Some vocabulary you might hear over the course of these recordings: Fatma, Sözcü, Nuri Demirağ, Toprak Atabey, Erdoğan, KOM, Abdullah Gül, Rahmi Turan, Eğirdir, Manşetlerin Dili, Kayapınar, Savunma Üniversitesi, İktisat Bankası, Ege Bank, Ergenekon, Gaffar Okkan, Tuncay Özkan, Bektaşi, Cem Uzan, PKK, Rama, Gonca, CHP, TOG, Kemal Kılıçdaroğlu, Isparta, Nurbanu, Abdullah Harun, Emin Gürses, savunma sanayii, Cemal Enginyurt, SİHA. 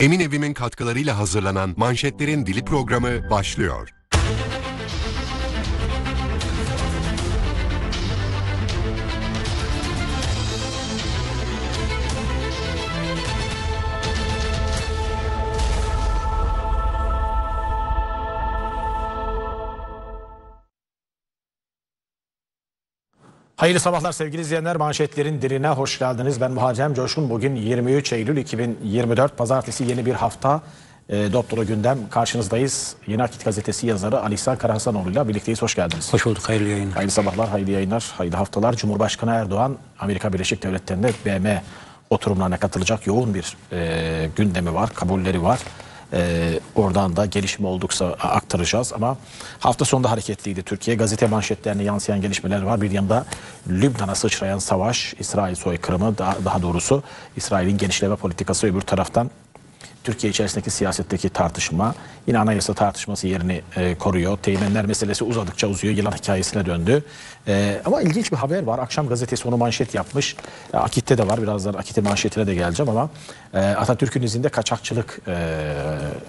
Emin Evim'in katkılarıyla hazırlanan Manşetlerin Dili programı başlıyor. Hayırlı sabahlar sevgili izleyenler, Manşetlerin Dili'ne hoş geldiniz. Ben Muharrem Coşkun. Bugün 23 Eylül 2024 Pazartesi, yeni bir hafta dopdolu gündem karşınızdayız. Yeni Akit gazetesi yazarı Ali İhsan Karahasanoğlu ile birlikteyiz. Hoş geldiniz. Hoş bulduk. Hayırlı yayınlar. Hayırlı sabahlar, hayırlı yayınlar, hayırlı haftalar. Cumhurbaşkanı Erdoğan Amerika Birleşik Devletleri'nde BM oturumlarına katılacak. Yoğun bir gündemi var, kabulleri var. Oradan da gelişme oldukça aktaracağız ama hafta sonunda hareketliydi Türkiye. Gazete manşetlerine yansıyan gelişmeler var. Bir yanda Lübnan'a sıçrayan savaş, İsrail soykırımı, daha doğrusu İsrail'in genişleme politikası, öbür taraftan Türkiye içerisindeki siyasetteki tartışma yine anayasa tartışması yerini koruyor. Teğmenler meselesi uzadıkça uzuyor. Yılan hikayesine döndü. Ama ilginç bir haber var. Akşam gazetesi onu manşet yapmış. Akit'te de var. Birazdan Akit'in manşetine de geleceğim ama Atatürk'ün izinde kaçakçılık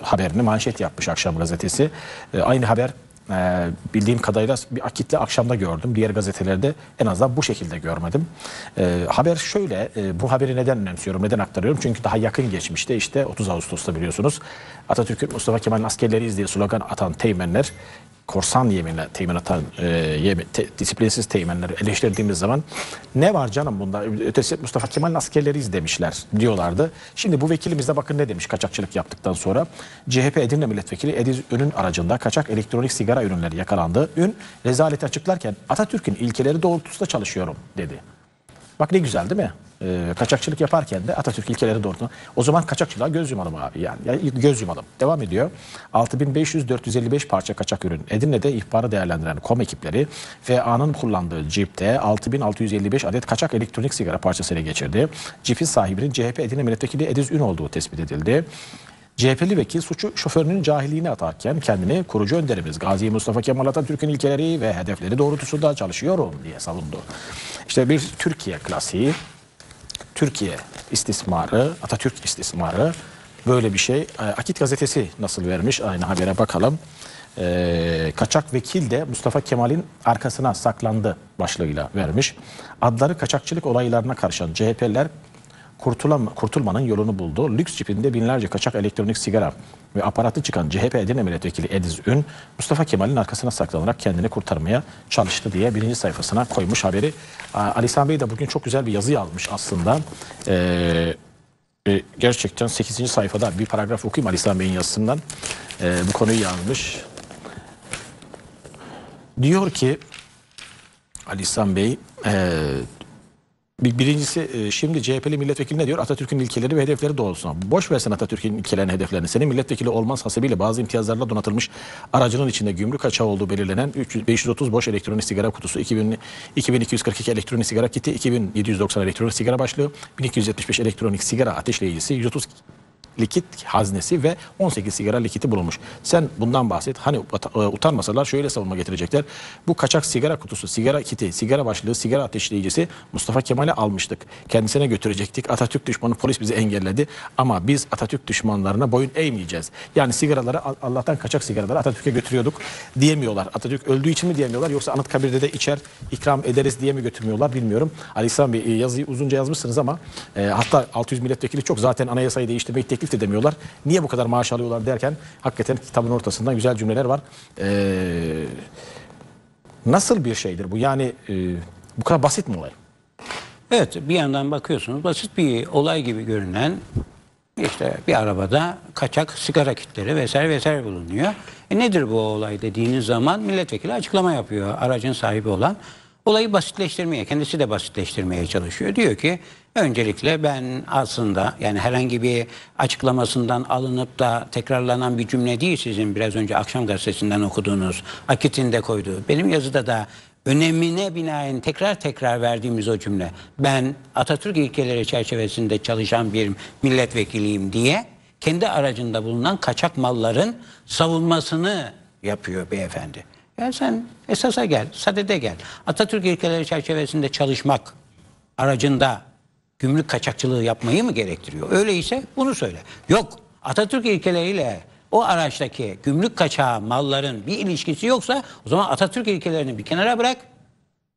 haberini manşet yapmış Akşam gazetesi. Aynı haber bildiğim kadarıyla bir Akit'le Akşam'da gördüm. Diğer gazetelerde en azından bu şekilde görmedim. Haber şöyle, bu haberi neden önemsiyorum, neden aktarıyorum? Çünkü daha yakın geçmişte, işte 30 Ağustos'ta biliyorsunuz, Atatürk'ün Mustafa Kemal'in askerleriyiz diye slogan atan teğmenler, korsan yeminle teğmen atan disiplinsiz teğmenleri eleştirdiğimiz zaman ne var canım bunda, ötesi Mustafa Kemal'in askerleriyiz demişler diyorlardı. Şimdi bu vekilimiz de bakın ne demiş kaçakçılık yaptıktan sonra. CHP Edirne Milletvekili Ediz Ün'ün aracında kaçak elektronik sigara ürünleri yakalandı. Ün rezaleti açıklarken "Atatürk'ün ilkeleri doğrultusunda çalışıyorum" dedi. Bak ne güzel değil mi? Kaçakçılık yaparken de Atatürk ilkeleri doğrultusunda. O zaman kaçakçılığa göz yumalım abi. Yani göz yumalım. Devam ediyor. 6.500-455 parça kaçak ürün. Edirne'de ihbarı değerlendiren KOM ekipleri FA'nın kullandığı cipte 6.655 adet kaçak elektronik sigara parçası ele geçirdi. Cipin sahibinin CHP Edirne Milletvekili Ediz Ün olduğu tespit edildi. CHP'li vekil suçu şoförünün cahilliğine atarken kendini kurucu önderimiz Gazi Mustafa Kemal Atatürk'ün ilkeleri ve hedefleri doğrultusunda çalışıyorum diye savundu. İşte bir Türkiye klasiği, Türkiye istismarı, Atatürk istismarı, böyle bir şey. Akit gazetesi nasıl vermiş aynı habere bakalım. Kaçak vekil de Mustafa Kemal'in arkasına saklandı başlığıyla vermiş. Adları kaçakçılık olaylarına karışan CHP'liler kurtulmanın yolunu buldu. Lüks cipinde binlerce kaçak elektronik sigara ve aparatı çıkan CHP Edirne Milletvekili Ediz Ün, Mustafa Kemal'in arkasına saklanarak kendini kurtarmaya çalıştı diye birinci sayfasına koymuş haberi. Alişan Bey de bugün çok güzel bir yazı yazmış aslında. Gerçekten 8. sayfada bir paragraf okuyayım Alişan Bey'in yazısından. Bu konuyu yazmış. Diyor ki Alişan Bey... Birincisi, şimdi CHP'li milletvekili ne diyor? Atatürk'ün ilkeleri ve hedefleri doğrultusunda. Boş versen Atatürk'ün ilkelerini, hedeflerini. Senin milletvekili olmaz hasebiyle bazı imtiyazlarla donatılmış aracının içinde gümrük kaçağı olduğu belirlenen 530 boş elektronik sigara kutusu, 2242 elektronik sigara kiti, 2790 elektronik sigara başlığı, 1275 elektronik sigara ateşleyicisi, 130 likit haznesi ve 18 sigara likiti bulunmuş. Sen bundan bahset. Hani utanmasalar şöyle savunma getirecekler. Bu kaçak sigara kutusu, sigara kiti, sigara başlığı, sigara ateşleyicisi Mustafa Kemal'e almıştık. Kendisine götürecektik. Atatürk düşmanı polis bizi engelledi. Ama biz Atatürk düşmanlarına boyun eğmeyeceğiz. Yani sigaraları, Allah'tan kaçak sigaraları Atatürk'e götürüyorduk diyemiyorlar. Atatürk öldüğü için mi diyemiyorlar? Yoksa Anıtkabir'de de içer, ikram ederiz diye mi götürmüyorlar bilmiyorum. Alişan Bey yazıyı uzunca yazmışsınız ama hatta 600 milletvekili çok, zaten anayasayı değiştirmeyi teklif demiyorlar. Niye bu kadar maaş alıyorlar derken hakikaten kitabın ortasından güzel cümleler var. Nasıl bir şeydir bu? Yani bu kadar basit mi olay? Evet, bir yandan bakıyorsunuz basit bir olay gibi görünen, işte bir arabada kaçak sigara kitleri vesaire vesaire bulunuyor. Nedir bu olay dediğiniz zaman milletvekili açıklama yapıyor, aracın sahibi olan. Olayı basitleştirmeye, kendisi de basitleştirmeye çalışıyor. Diyor ki öncelikle ben aslında, yani herhangi bir açıklamasından alınıp da tekrarlanan bir cümle değil sizin biraz önce Akşam gazetesinden okuduğunuz, Akit'in de koyduğu, benim yazıda da önemine binaen tekrar verdiğimiz o cümle, ben Atatürk ilkeleri çerçevesinde çalışan bir milletvekiliyim diye kendi aracında bulunan kaçak malların savunmasını yapıyor beyefendi. Yani sen esasa gel, sadede gel. Atatürk ilkeleri çerçevesinde çalışmak aracında gümrük kaçakçılığı yapmayı mı gerektiriyor? Öyleyse bunu söyle. Yok, Atatürk ilkeleriyle o araçtaki gümrük kaçağı malların bir ilişkisi yoksa o zaman Atatürk ilkelerini bir kenara bırak,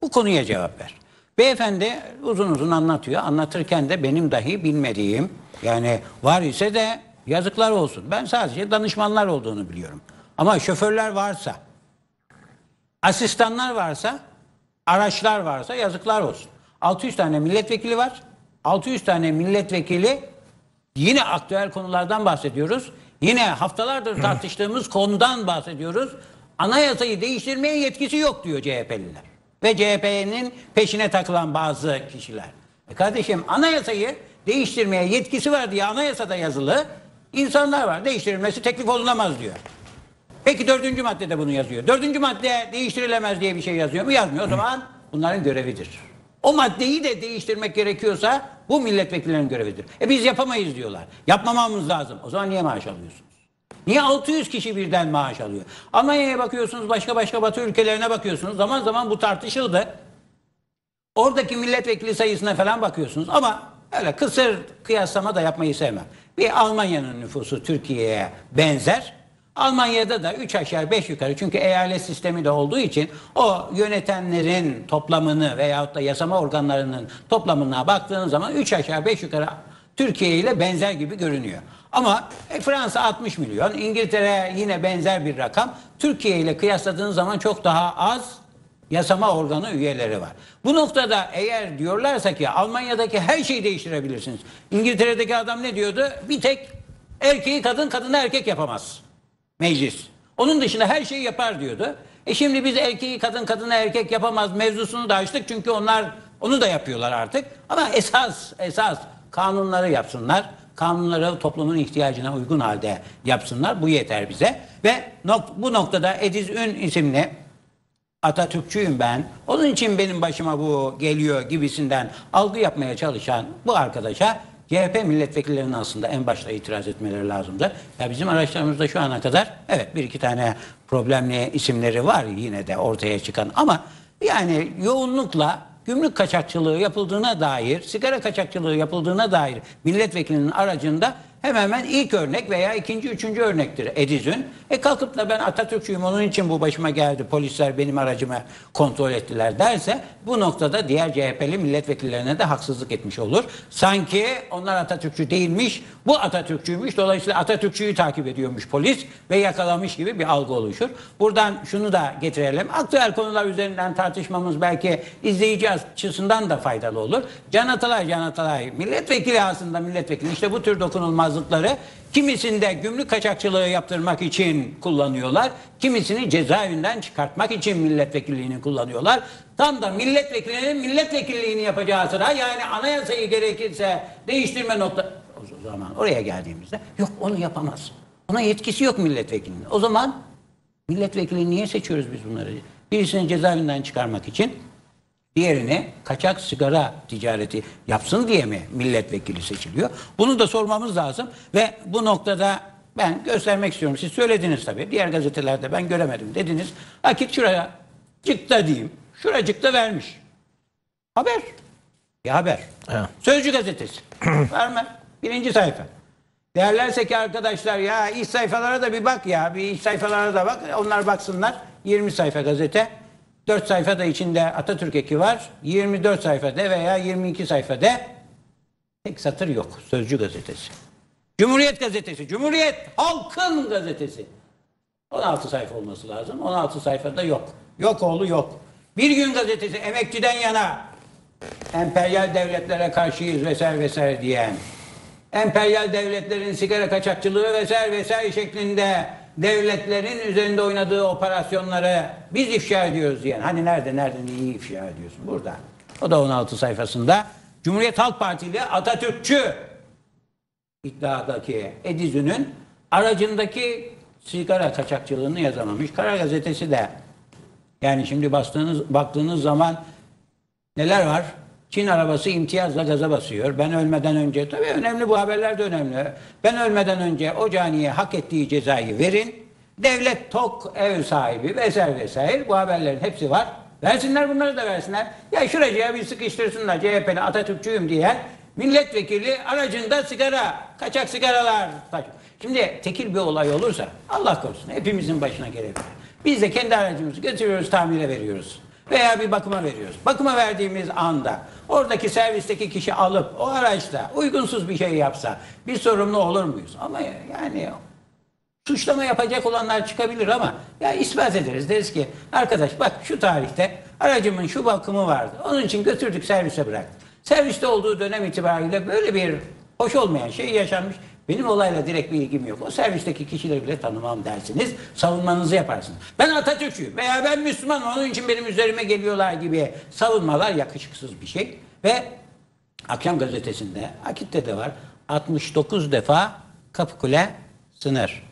bu konuya cevap ver. Beyefendi uzun uzun anlatıyor. Anlatırken de benim dahi bilmediğim, yani var ise de yazıklar olsun. Ben sadece danışmanlar olduğunu biliyorum. Ama şoförler varsa, asistanlar varsa, araçlar varsa yazıklar olsun. 600 tane milletvekili var. 600 tane milletvekili, yine aktüel konulardan bahsediyoruz. Yine haftalardır tartıştığımız konudan bahsediyoruz. Anayasayı değiştirmeye yetkisi yok diyor CHP'liler. Ve CHP'nin peşine takılan bazı kişiler. Kardeşim, anayasayı değiştirmeye yetkisi var diye anayasada yazılı insanlar var. Değiştirilmesi teklif olunamaz diyor. Peki 4. maddede bunu yazıyor. 4. madde değiştirilemez diye bir şey yazıyor mu? Yazmıyor. O zaman bunların görevidir. O maddeyi de değiştirmek gerekiyorsa bu milletvekillerinin görevidir. Biz yapamayız diyorlar. Yapmamamız lazım. O zaman niye maaş alıyorsunuz? Niye 600 kişi birden maaş alıyor? Almanya'ya bakıyorsunuz, başka Batı ülkelerine bakıyorsunuz. Zaman zaman bu tartışıldı. Oradaki milletvekili sayısına falan bakıyorsunuz ama öyle kısır kıyaslama da yapmayı sevmem. Bir Almanya'nın nüfusu Türkiye'ye benzer. Almanya'da da 3 aşağı 5 yukarı, çünkü eyalet sistemi de olduğu için o yönetenlerin toplamını veyahut da yasama organlarının toplamına baktığın zaman 3 aşağı 5 yukarı Türkiye ile benzer gibi görünüyor. Ama Fransa 60 milyon, İngiltere yine benzer bir rakam. Türkiye ile kıyasladığın zaman çok daha az yasama organı üyeleri var. Bu noktada eğer diyorlarsa ki Almanya'daki her şeyi değiştirebilirsiniz. İngiltere'deki adam ne diyordu? Bir tek erkeği kadın, kadını erkek yapamaz meclis. Onun dışında her şeyi yapar diyordu. Şimdi biz erkeği kadın, kadına erkek yapamaz mevzusunu da açtık. Çünkü onlar onu da yapıyorlar artık. Ama esas kanunları yapsınlar. Kanunları toplumun ihtiyacına uygun halde yapsınlar. Bu yeter bize. Ve bu noktada Ediz Ün isimli, Atatürkçüyüm ben, onun için benim başıma bu geliyor gibisinden algı yapmaya çalışan bu arkadaşa CHP milletvekillerinin aslında en başta itiraz etmeleri lazımdı. Ya bizim araçlarımızda şu ana kadar evet bir iki tane problemli isimleri var yine de ortaya çıkan, ama yani yoğunlukla gümrük kaçakçılığı yapıldığına dair, sigara kaçakçılığı yapıldığına dair milletvekilinin aracında hemen hemen ilk örnek veya ikinci, üçüncü örnektir Ediz Ün. Kalkıp da ben Atatürkçüyüm, onun için bu başıma geldi, polisler benim aracımı kontrol ettiler derse bu noktada diğer CHP'li milletvekillerine de haksızlık etmiş olur. Sanki onlar Atatürkçü değilmiş, bu Atatürkçüymüş, dolayısıyla Atatürkçüyü takip ediyormuş polis ve yakalamış gibi bir algı oluşur. Buradan şunu da getirelim. Aktüel konular üzerinden tartışmamız belki izleyici açısından da faydalı olur. Can Atalay milletvekili, aslında milletvekili işte bu tür dokunulmaz. Kimisinde gümrük kaçakçılığı yaptırmak için kullanıyorlar. Kimisini cezaevinden çıkartmak için milletvekilliğini kullanıyorlar. Tam da milletvekilinin milletvekilliğini yapacağı sıra, yani anayasayı gerekirse değiştirme nokta. O zaman oraya geldiğimizde yok, onu yapamaz. Ona yetkisi yok milletvekilinin. O zaman milletvekilini niye seçiyoruz biz bunları? Birisini cezaevinden çıkarmak için, diğerini kaçak sigara ticareti yapsın diye mi milletvekili seçiliyor? Bunu da sormamız lazım ve bu noktada ben göstermek istiyorum. Siz söylediniz tabii. Diğer gazetelerde ben göremedim dediniz. Akit şuracıkta diyeyim. Şuracıkta vermiş. Haber. Bir haber. He. Sözcü gazetesi. Verme. 1. sayfa. Değerlerse ki arkadaşlar ya iç sayfalara da bir bak ya. Bir iç sayfalara da bak. Onlar baksınlar. 20 sayfa gazete. 4 sayfada içinde Atatürk eki var. 24 sayfada veya 22 sayfada tek satır yok. Sözcü gazetesi. Cumhuriyet gazetesi. Cumhuriyet halkın gazetesi. 16 sayfa olması lazım. 16 sayfada yok. Yok oğlu yok. Bir gün gazetesi, emekçiden yana, emperyal devletlere karşıyız vesaire vesaire diyen, emperyal devletlerin sigara kaçakçılığı vesaire vesaire şeklinde devletlerin üzerinde oynadığı operasyonları biz ifşa ediyoruz diyen. Hani nerede neyi ifşa ediyorsun? Burada. O da 16 sayfasında. Cumhuriyet Halk Partili Atatürkçü iddiadaki Ediz Ün'ün aracındaki sigara kaçakçılığını yazamamış. Karar gazetesi de, yani şimdi baktığınız zaman neler var? Çin arabası imtiyazla gaza basıyor. Ben ölmeden önce, tabii önemli, bu haberler de önemli. Ben ölmeden önce o caniye hak ettiği cezayı verin. Devlet tok, ev sahibi vesaire vesaire, bu haberlerin hepsi var. Versinler, bunları da versinler. Ya şuracıya bir sıkıştırsınlar CHP'li Atatürkçüyüm diyen milletvekili aracında sigara, kaçak sigaralar. Şimdi tekil bir olay olursa Allah korusun hepimizin başına gelebilir. Biz de kendi aracımızı götürüyoruz, tamire veriyoruz. Veya bir bakıma veriyoruz. Bakıma verdiğimiz anda oradaki servisteki kişi alıp o araçta uygunsuz bir şey yapsa biz sorumlu olur muyuz? Ama yani suçlama yapacak olanlar çıkabilir ama ya ispat ederiz. Deriz ki arkadaş bak şu tarihte aracımın şu bakımı vardı. Onun için götürdük servise bıraktık. Serviste olduğu dönem itibariyle böyle bir hoş olmayan şey yaşanmış. Benim olayla direkt bir ilgim yok. O servisteki kişileri bile tanımam dersiniz. Savunmanızı yaparsınız. Ben Atatürkçüyüm veya ben Müslümanım. Onun için benim üzerime geliyorlar gibi savunmalar yakışıksız bir şey. Ve Akşam gazetesinde, Akit'te de var. 69 defa Kapıkule sınır.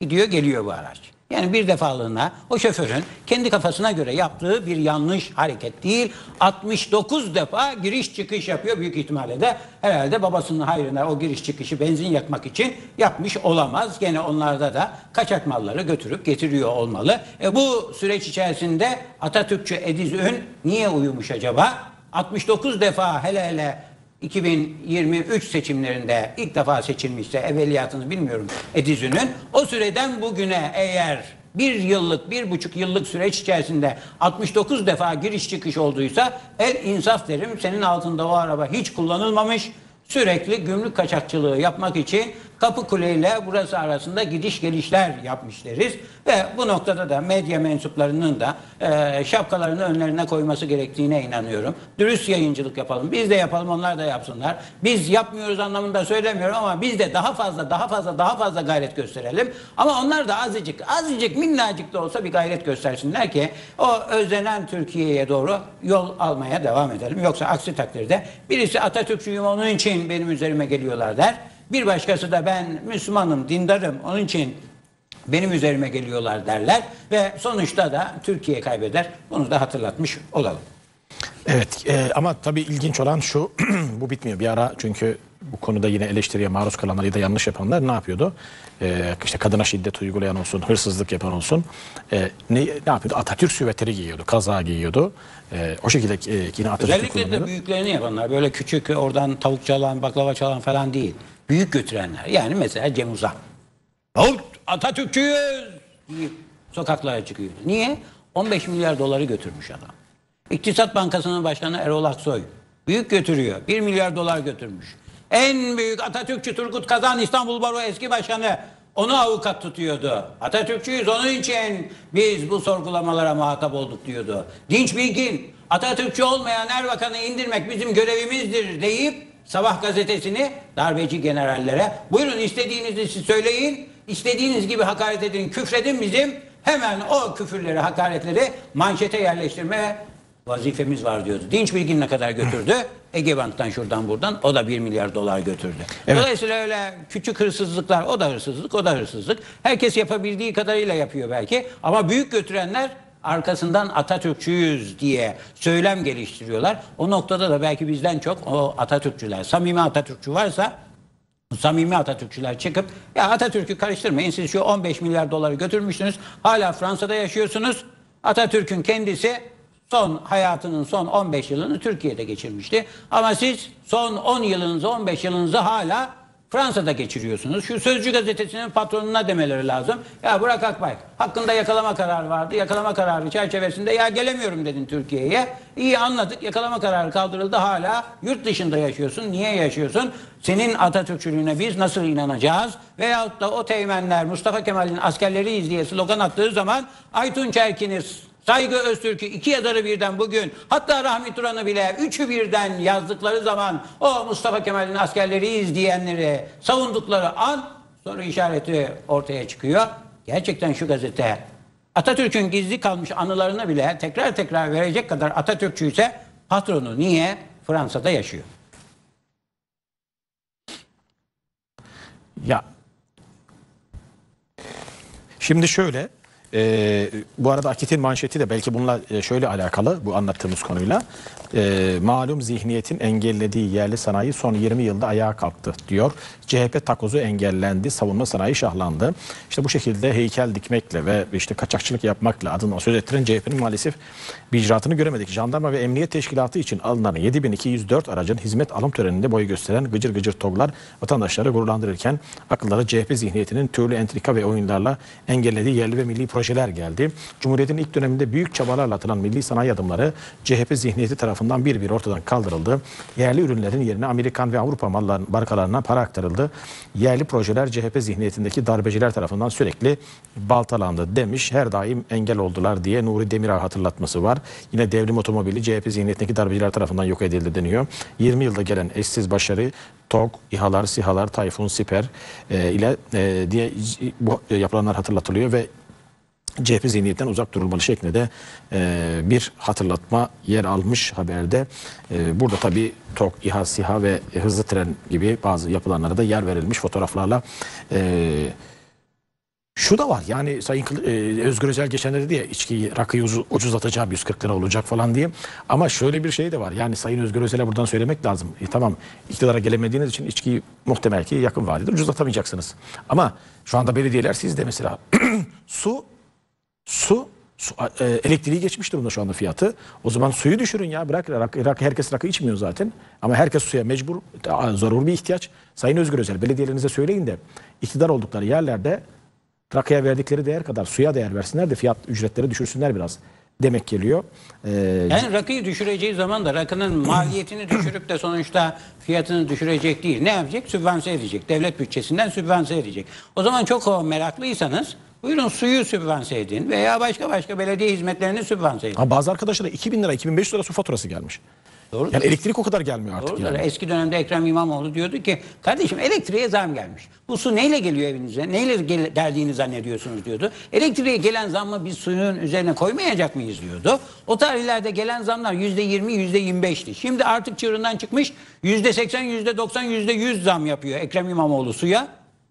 Gidiyor geliyor bu araç. Yani bir defalığına o şoförün kendi kafasına göre yaptığı bir yanlış hareket değil. 69 defa giriş çıkış yapıyor. Büyük ihtimalle de herhalde babasının hayrına o giriş çıkışı benzin yakmak için yapmış olamaz. Gene onlarda da kaçak malları götürüp getiriyor olmalı. Bu süreç içerisinde Atatürkçü Ediz Ün niye uyumuş acaba? 69 defa hele 2023 seçimlerinde ilk defa seçilmişse evveliyatını bilmiyorum Ediz Ün'ün. O süreden bugüne eğer bir yıllık, 1,5 yıllık süreç içerisinde 69 defa giriş çıkış olduysa el insaf derim. Senin altında o araba hiç kullanılmamış. Sürekli gümrük kaçakçılığı yapmak için Kapıkule ile burası arasında gidiş gelişler yapmış deriz. Ve bu noktada da medya mensuplarının da şapkalarını önlerine koyması gerektiğine inanıyorum. Dürüst yayıncılık yapalım. Biz de yapalım, onlar da yapsınlar. Biz yapmıyoruz anlamında söylemiyorum ama biz de daha fazla gayret gösterelim. Ama onlar da azıcık minnacık da olsa bir gayret göstersinler ki o özlenen Türkiye'ye doğru yol almaya devam edelim. Yoksa aksi takdirde birisi Atatürkçüyüm onun için benim üzerime geliyorlar der. Bir başkası da ben Müslümanım, dindarım, onun için benim üzerime geliyorlar derler. Ve sonuçta da Türkiye kaybeder. Bunu da hatırlatmış olalım. Evet ama tabii ilginç olan şu, bu bitmiyor. Bir ara çünkü bu konuda yine eleştiriye maruz kalanlar ya da yanlış yapanlar ne yapıyordu? İşte kadına şiddet uygulayan olsun, hırsızlık yapan olsun. Ne yapıyordu? Atatürk süveteri giyiyordu, kaza giyiyordu. O şekilde yine Atatürk özellikle de büyüklerini yapanlar. Böyle küçük oradan tavuk çalan, baklava çalan falan değil. Büyük götürenler. Yani mesela Cem Uzan. Atatürkçüyüz deyip sokaklara çıkıyor. Niye? 15 milyar doları götürmüş adam. İktisat Bankası'nın başkanı Erol Aksoy. Büyük götürüyor. 1 milyar dolar götürmüş. En büyük Atatürkçü Turgut Kazan İstanbul Baro eski başkanı. Onu avukat tutuyordu. Atatürkçüyüz onun için biz bu sorgulamalara muhatap olduk diyordu. Dinç Bilgin Atatürkçü olmayan Erbakan'ı indirmek bizim görevimizdir deyip Sabah gazetesini darbeci generallere buyurun istediğinizi siz söyleyin, istediğiniz gibi hakaret edin, küfredin bizim hemen o küfürleri, hakaretleri manşete yerleştirme vazifemiz var diyordu. Dinç Bilgin ne kadar götürdü? Ege Bank'tan şuradan buradan o da 1 milyar dolar götürdü. Evet. Dolayısıyla öyle küçük hırsızlıklar o da hırsızlık. Herkes yapabildiği kadarıyla yapıyor belki ama büyük götürenler arkasından Atatürkçüyüz diye söylem geliştiriyorlar. O noktada da belki bizden çok o Atatürkçüler, samimi Atatürkçü varsa samimi Atatürkçüler çıkıp ya Atatürk'ü karıştırmayın siz şu 15 milyar doları götürmüşsünüz hala Fransa'da yaşıyorsunuz. Atatürk'ün kendisi hayatının son 15 yılını Türkiye'de geçirmişti. Ama siz son 10 yılınızı 15 yılınızı hala Fransa'da geçiriyorsunuz. Şu Sözcü gazetesinin patronuna demeleri lazım. Ya Burak Akbay hakkında yakalama kararı vardı. Yakalama kararı çerçevesinde ya gelemiyorum dedin Türkiye'ye. İyi anladık. Yakalama kararı kaldırıldı. Hala yurt dışında yaşıyorsun. Niye yaşıyorsun? Senin Atatürkçülüğüne biz nasıl inanacağız? Veyahut da o teğmenler Mustafa Kemal'in askerleriyiz diye slogan attığı zaman Aytunç Erkin'iz. Saygı Öztürk'ü 2 yazarı birden bugün hatta Rahmi Turan'ı bile 3'ü birden yazdıkları zaman o Mustafa Kemal'in askerleriyiz diyenleri savundukları an soru işareti ortaya çıkıyor. Gerçekten şu gazete Atatürk'ün gizli kalmış anılarını bile tekrar verecek kadar Atatürkçü ise patronu niye Fransa'da yaşıyor? Ya şimdi şöyle Bu arada Akit'in manşeti de belki bununla şöyle alakalı, bu anlattığımız konuyla. Malum zihniyetin engellediği yerli sanayi son 20 yılda ayağa kalktı diyor. CHP takozu engellendi, savunma sanayi şahlandı. İşte bu şekilde heykel dikmekle ve işte kaçakçılık yapmakla adını söz ettiren CHP'nin maalesef bir icraatını göremedik. Jandarma ve Emniyet Teşkilatı için alınan 7204 aracın hizmet alım töreninde boy gösteren gıcır gıcır toglar vatandaşları gururlandırırken akıllara CHP zihniyetinin türlü entrika ve oyunlarla engellediği yerli ve milli projeler geldi. Cumhuriyet'in ilk döneminde büyük çabalarla atılan milli sanayi adımları CHP zihniyeti tarafından bir bir ortadan kaldırıldı. Yerli ürünlerin yerine Amerikan ve Avrupa markalarına para aktarıldı. Yerli projeler CHP zihniyetindeki darbeciler tarafından sürekli baltalandı demiş. Her daim engel oldular diye Nuri Demirağ hatırlatması var. Yine devrim otomobili CHP zihniyetindeki darbeciler tarafından yok edildi deniyor. 20 yılda gelen eşsiz başarı TOG, İHA'lar, SİHA'lar, Tayfun, Siper ile diye bu yapılanlar hatırlatılıyor ve CHP zihniyetten uzak durulmalı şeklinde bir hatırlatma yer almış haberde. Burada tabii TOG, İHA, SİHA ve hızlı tren gibi bazı yapılanlara da yer verilmiş fotoğraflarla. Şu da var yani, Sayın Özgür Özel geçenlerde diye içkiyi, rakıyı ucuzlatacağı 140 lira olacak falan diye. Ama şöyle bir şey de var yani, Sayın Özgür Özel'e buradan söylemek lazım. Tamam, iktidara gelemediğiniz için içkiyi muhtemel ki yakın vadede ucuzlatamayacaksınız. Ama şu anda belediyeler sizde mesela su elektriği geçmiş durumda şu anda fiyatı. O zaman suyu düşürün ya, bırak rakı, herkes rakı içmiyor zaten. Ama herkes suya mecbur, zorunlu bir ihtiyaç. Sayın Özgür Özel, belediyelerinize söyleyin de iktidar oldukları yerlerde rakıya verdikleri değer kadar suya değer versinler de fiyat, ücretleri düşürsünler biraz demek geliyor. Yani rakıyı düşüreceği zaman da rakının maliyetini düşürüp de sonuçta fiyatını düşürecek değil. Ne yapacak? Sübvanse edecek. Devlet bütçesinden sübvanse edecek. O zaman çok meraklıysanız buyurun suyu sübvanse edin veya başka belediye hizmetlerini sübvanse edin. Ha, bazı arkadaşlara 2000 lira, 2500 lira su faturası gelmiş. Doğrudur. Yani elektrik o kadar gelmiyor artık. Doğrudur. Yani. Eski dönemde Ekrem İmamoğlu diyordu ki kardeşim elektriğe zam gelmiş. Bu su neyle geliyor evinize? Neyle geldiğini zannediyorsunuz diyordu. Elektriğe gelen zammı biz suyun üzerine koymayacak mıyız diyordu. O tarihlerde gelen zamlar %20, %25'ti. Şimdi artık çığırından çıkmış %80, %90, %100 zam yapıyor Ekrem İmamoğlu suya.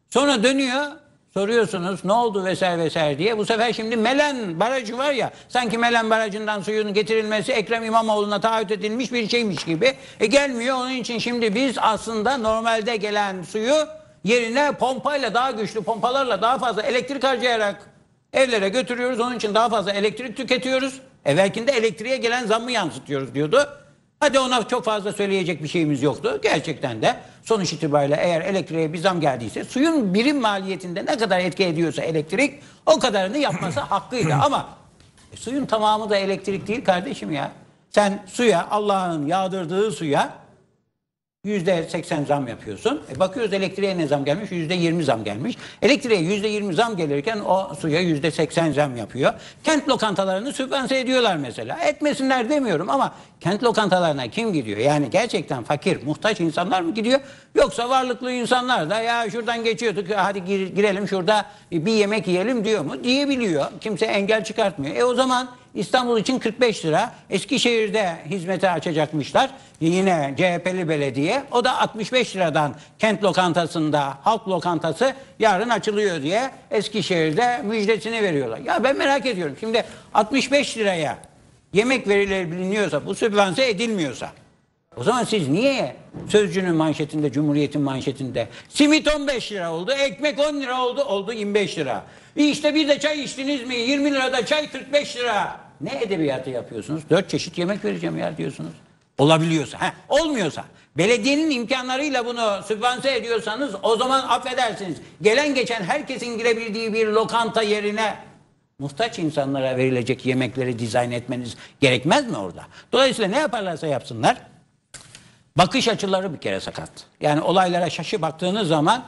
Sonra dönüyor. Soruyorsunuz ne oldu vesaire vesaire diye. Bu sefer şimdi Melen Barajı var ya, sanki Melen Barajı'ndan suyun getirilmesi Ekrem İmamoğlu'na taahhüt edilmiş bir şeymiş gibi. Gelmiyor, onun için şimdi biz aslında normalde gelen suyu yerine pompayla, daha güçlü pompalarla daha fazla elektrik harcayarak evlere götürüyoruz. Onun için daha fazla elektrik tüketiyoruz. Evvelkinde elektriğe gelen zammı yansıtıyoruz diyordu. Hadi ona çok fazla söyleyecek bir şeyimiz yoktu. Gerçekten de sonuç itibariyle eğer elektriğe bir zam geldiyse suyun birim maliyetinde ne kadar etki ediyorsa elektrik, o kadarını yapması hakkıydı. Ama suyun tamamı da elektrik değil kardeşim ya. Sen suya, Allah'ın yağdırdığı suya %80 zam yapıyorsun. Bakıyoruz elektriğe ne zam gelmiş? %20 zam gelmiş. Elektriğe %20 zam gelirken o suya %80 zam yapıyor. Kent lokantalarını sübvanse ediyorlar mesela. Etmesinler demiyorum ama kent lokantalarına kim gidiyor? Yani gerçekten fakir, muhtaç insanlar mı gidiyor? Yoksa varlıklı insanlar da ya şuradan geçiyorduk, hadi girelim şurada bir yemek yiyelim diyor mu? Diyebiliyor. Kimse engel çıkartmıyor. O zaman İstanbul için 45 lira. Eskişehir'de hizmete açacakmışlar. Yine CHP'li belediye. O da 65 liradan kent lokantasında, halk lokantası yarın açılıyor diye Eskişehir'de müjdesini veriyorlar. Ya ben merak ediyorum. Şimdi 65 liraya yemek verilebiliyorsa, bu sübvanse edilmiyorsa, o zaman siz niye Sözcü'nün manşetinde, Cumhuriyet'in manşetinde simit 15 lira oldu, ekmek 10 lira oldu 25 lira. İşte bir de çay içtiniz mi? 20 lirada çay 45 lira. Ne edebiyatı yapıyorsunuz? 4 çeşit yemek vereceğim ya diyorsunuz. Olabiliyorsa. Olmuyorsa. Belediyenin imkanlarıyla bunu sübvanse ediyorsanız o zaman affedersiniz. Gelen geçen herkesin girebildiği bir lokanta yerine muhtaç insanlara verilecek yemekleri dizayn etmeniz gerekmez mi orada? Dolayısıyla ne yaparlarsa yapsınlar, bakış açıları bir kere sakat. Yani olaylara şaşı baktığınız zaman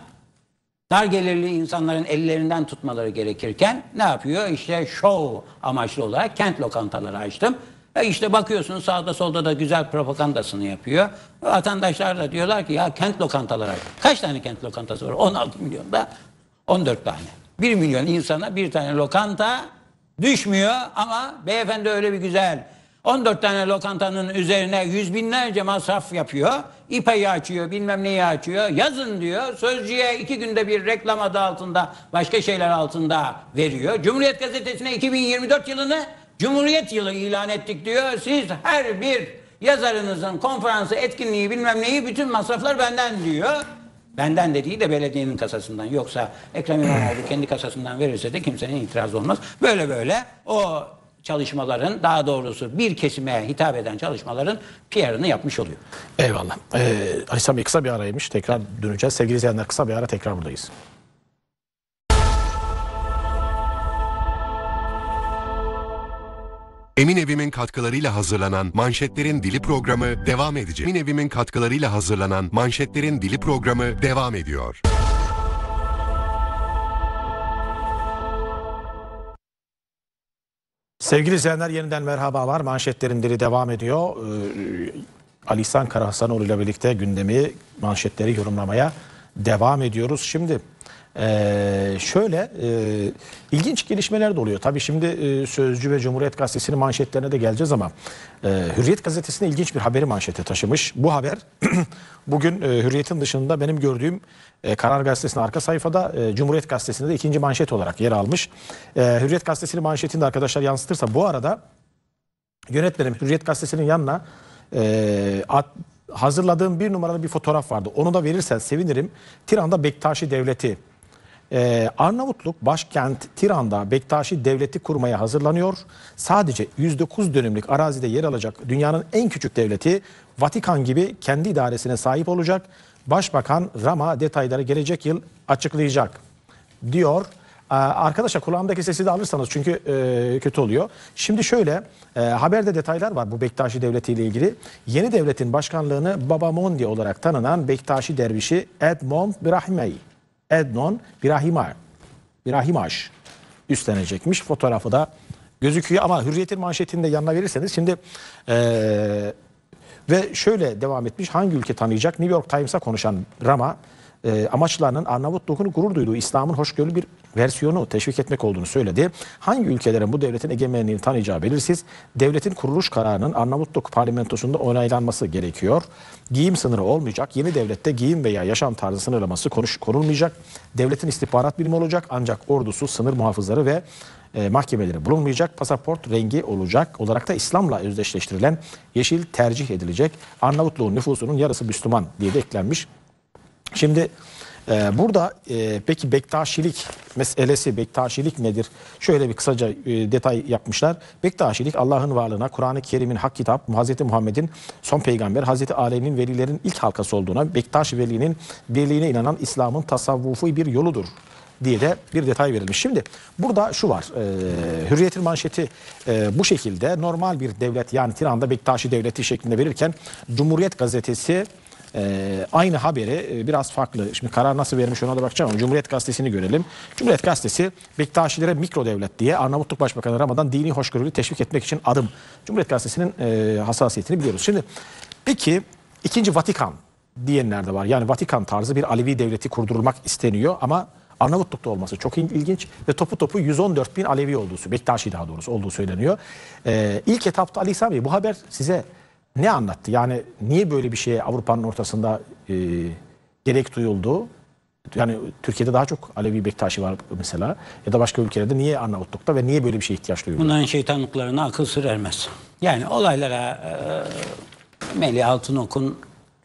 dar gelirli insanların ellerinden tutmaları gerekirken ne yapıyor? İşte şov amaçlı olarak kent lokantaları açtım. İşte bakıyorsunuz sağda solda da güzel propagandasını yapıyor. Vatandaşlar da diyorlar ki ya kent lokantaları. Kaç tane kent lokantası var? 16 milyonda 14 tane. 1 milyon insana bir tane lokanta düşmüyor ama beyefendi öyle bir güzel 14 tane lokantanın üzerine yüz binlerce masraf yapıyor. İPE'yi açıyor, bilmem neyi açıyor. Yazın diyor. Sözcü'ye 2 günde bir reklam adı altında, başka şeyler altında veriyor. Cumhuriyet gazetesine 2024 yılını Cumhuriyet yılı ilan ettik diyor. Siz her bir yazarınızın konferansı, etkinliği, bilmem neyi, bütün masraflar benden diyor. Benden dediği de belediyenin kasasından. Yoksa Ekrem İmamoğlu kendi kasasından verirse de kimsenin itirazı olmaz. Böyle böyle o çalışmaların, daha doğrusu bir kesime hitap eden çalışmaların PR'ını yapmış oluyor. Eyvallah. Alişan Bey kısa bir araymış. Tekrar döneceğiz. Sevgili izleyenler, kısa bir ara, tekrar buradayız. Emin Evim'in katkılarıyla hazırlanan Manşetlerin Dili programı devam edecek. Emin Evim'in katkılarıyla hazırlanan Manşetlerin Dili programı devam ediyor. Sevgili izleyenler, yeniden merhabalar. Manşetlerin Dili devam ediyor. Ali İhsan Karahasanoğlu ile birlikte gündemi, manşetleri yorumlamaya devam ediyoruz. Şimdi şöyle ilginç gelişmeler de oluyor. Tabii şimdi Sözcü ve Cumhuriyet Gazetesi'nin manşetlerine de geleceğiz ama Hürriyet Gazetesi'ne ilginç bir haberi manşete taşımış. Bu haber bugün Hürriyet'in dışında benim gördüğüm Karar Gazetesi'nin arka sayfada, Cumhuriyet Gazetesi'nde de ikinci manşet olarak yer almış. Hürriyet Gazetesi'nin manşetini de arkadaşlar yansıtırsa, bu arada yönetmenim Hürriyet Gazetesi'nin yanına hazırladığım 1 numaralı bir fotoğraf vardı. Onu da verirsen sevinirim. Tiran'da Bektaşi Devleti. Arnavutluk başkent Tiran'da Bektaşi Devleti kurmaya hazırlanıyor. Sadece 109 dönümlük arazide yer alacak dünyanın en küçük devleti, Vatikan gibi kendi idaresine sahip olacak. Başbakan Rama detayları gelecek yıl açıklayacak diyor. Arkadaşlar kulağımdaki sesi de alırsanız çünkü kötü oluyor. Şimdi şöyle haberde detaylar var bu Bektaşi Devleti ile ilgili. Yeni devletin başkanlığını Baba Mondi olarak tanınan Bektaşi dervişi Edmond Brahmey üstlenecekmiş. Fotoğrafı da gözüküyor ama Hürriyet'in manşetini de yanına verirseniz şimdi ve şöyle devam etmiş. Hangi ülke tanıyacak? New York Times'a konuşan Rama amaçlarının Arnavutluk'un gurur duyduğu İslam'ın hoşgörülü bir versiyonu teşvik etmek olduğunu söyledi. Hangi ülkelerin bu devletin egemenliğini tanıyacağı belirsiz. Devletin kuruluş kararının Arnavutluk parlamentosunda onaylanması gerekiyor. Giyim sınırı olmayacak. Yeni devlette giyim veya yaşam tarzı sınırlaması konulmayacak. Devletin istihbarat birimi olacak. Ancak ordusu, sınır muhafızları ve mahkemeleri bulunmayacak. Pasaport rengi olacak. Olarak da İslam'la özdeşleştirilen yeşil tercih edilecek. Arnavutluğun nüfusunun yarısı Müslüman diye de eklenmiş. Şimdi burada peki Bektaşilik meselesi, Bektaşilik nedir? Şöyle bir kısaca detay yapmışlar. Bektaşilik Allah'ın varlığına, Kur'an-ı Kerim'in hak kitap, Hz. Muhammed'in son peygamber, Hz. Ali'nin velilerin ilk halkası olduğuna, Bektaşi velinin birliğine inanan İslam'ın tasavvufu bir yoludur diye de bir detay verilmiş. Şimdi burada şu var, Hürriyet'in manşeti bu şekilde. Normal bir devlet, yani Tiran'da Bektaşi Devleti şeklinde verirken Cumhuriyet Gazetesi aynı haberi biraz farklı. Şimdi Karar nasıl vermiş ona da bakacağım ama Cumhuriyet Gazetesi'ni görelim. Cumhuriyet Gazetesi Bektaşilere mikro devlet diye Arnavutluk Başbakanı Ramazan dini hoşgörülü teşvik etmek için adım. Cumhuriyet Gazetesi'nin hassasiyetini biliyoruz. Şimdi peki 2. Vatikan diyenler de var. Yani Vatikan tarzı bir Alevi devleti kurdurulmak isteniyor ama Arnavutluk'ta olması çok ilginç ve topu 114 bin Alevi olduğu, Bektaşi daha doğrusu olduğu söyleniyor. İlk etapta Ali İhsan Bey bu haber size ne anlattı? Yani niye böyle bir şeye Avrupa'nın ortasında gerek duyuldu? Yani Türkiye'de daha çok Alevi Bektaşi var mesela. Ya da başka ülkelerde niye Arnavutluk'ta ve niye böyle bir şeye ihtiyaç duyuldu? Bunların şeytanlıklarına akıl sır ermez. Yani olaylara Melih Altınok'un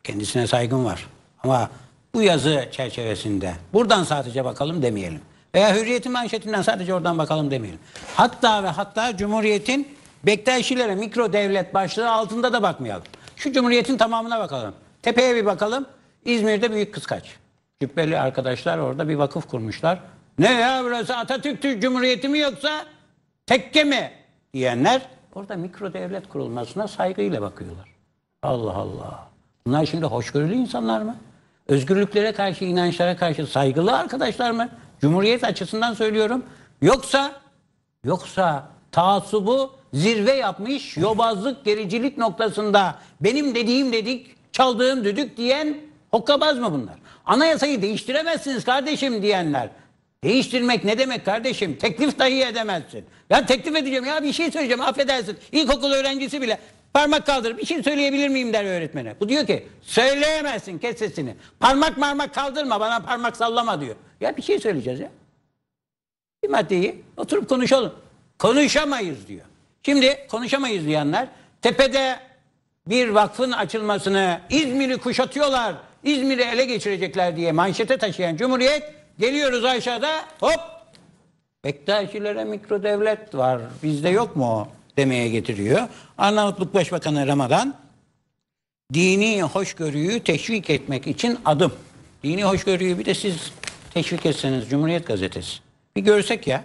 kendisine saygım var. Ama bu yazı çerçevesinde buradan sadece bakalım demeyelim. Veya Hürriyet'in manşetinden sadece oradan bakalım demeyelim. Hatta ve hatta Cumhuriyet'in Bektaşilere mikro devlet başlığı altında da bakmayalım. Şu Cumhuriyet'in tamamına bakalım. Tepeye bir bakalım. İzmir'de Büyük Kıskaç. Cübbeli arkadaşlar orada bir vakıf kurmuşlar. Ne ya burası, Atatürk Cumhuriyeti mi yoksa tekke mi diyenler orada mikro devlet kurulmasına saygıyla bakıyorlar. Allah Allah. Bunlar şimdi hoşgörülü insanlar mı? Özgürlüklere karşı, inançlara karşı saygılı arkadaşlar mı? Cumhuriyet açısından söylüyorum. Yoksa taassubu zirve yapmış, yobazlık, gericilik noktasında benim dediğim dedik, çaldığım düdük diyen hokkabaz mı bunlar? Anayasayı değiştiremezsiniz kardeşim diyenler Değiştirmek ne demek kardeşim? Teklif dahi edemezsin. Ben teklif edeceğim ya, bir şey söyleyeceğim, affedersin. İlkokul öğrencisi bile parmak kaldırıp bir şey söyleyebilir miyim der öğretmene. Bu diyor ki söyleyemezsin, kes sesini. Parmak kaldırma, bana parmak sallama diyor. Ya bir şey söyleyeceğiz ya. Bir maddeyi oturup konuşalım. Konuşamayız diyor. Şimdi konuşamayız diyenler tepede bir vakfın açılmasını, İzmir'i kuşatıyorlar, İzmir'i ele geçirecekler diye manşete taşıyan Cumhuriyet, geliyoruz aşağıda hop Bektaşilere mikro devlet var, bizde yok mu o demeye getiriyor. Arnavutluk Başbakanı Ramazan, dini hoşgörüyü teşvik etmek için adım. Dini hoşgörüyü bir de siz teşvik etseniz Cumhuriyet Gazetesi. Bir görsek ya,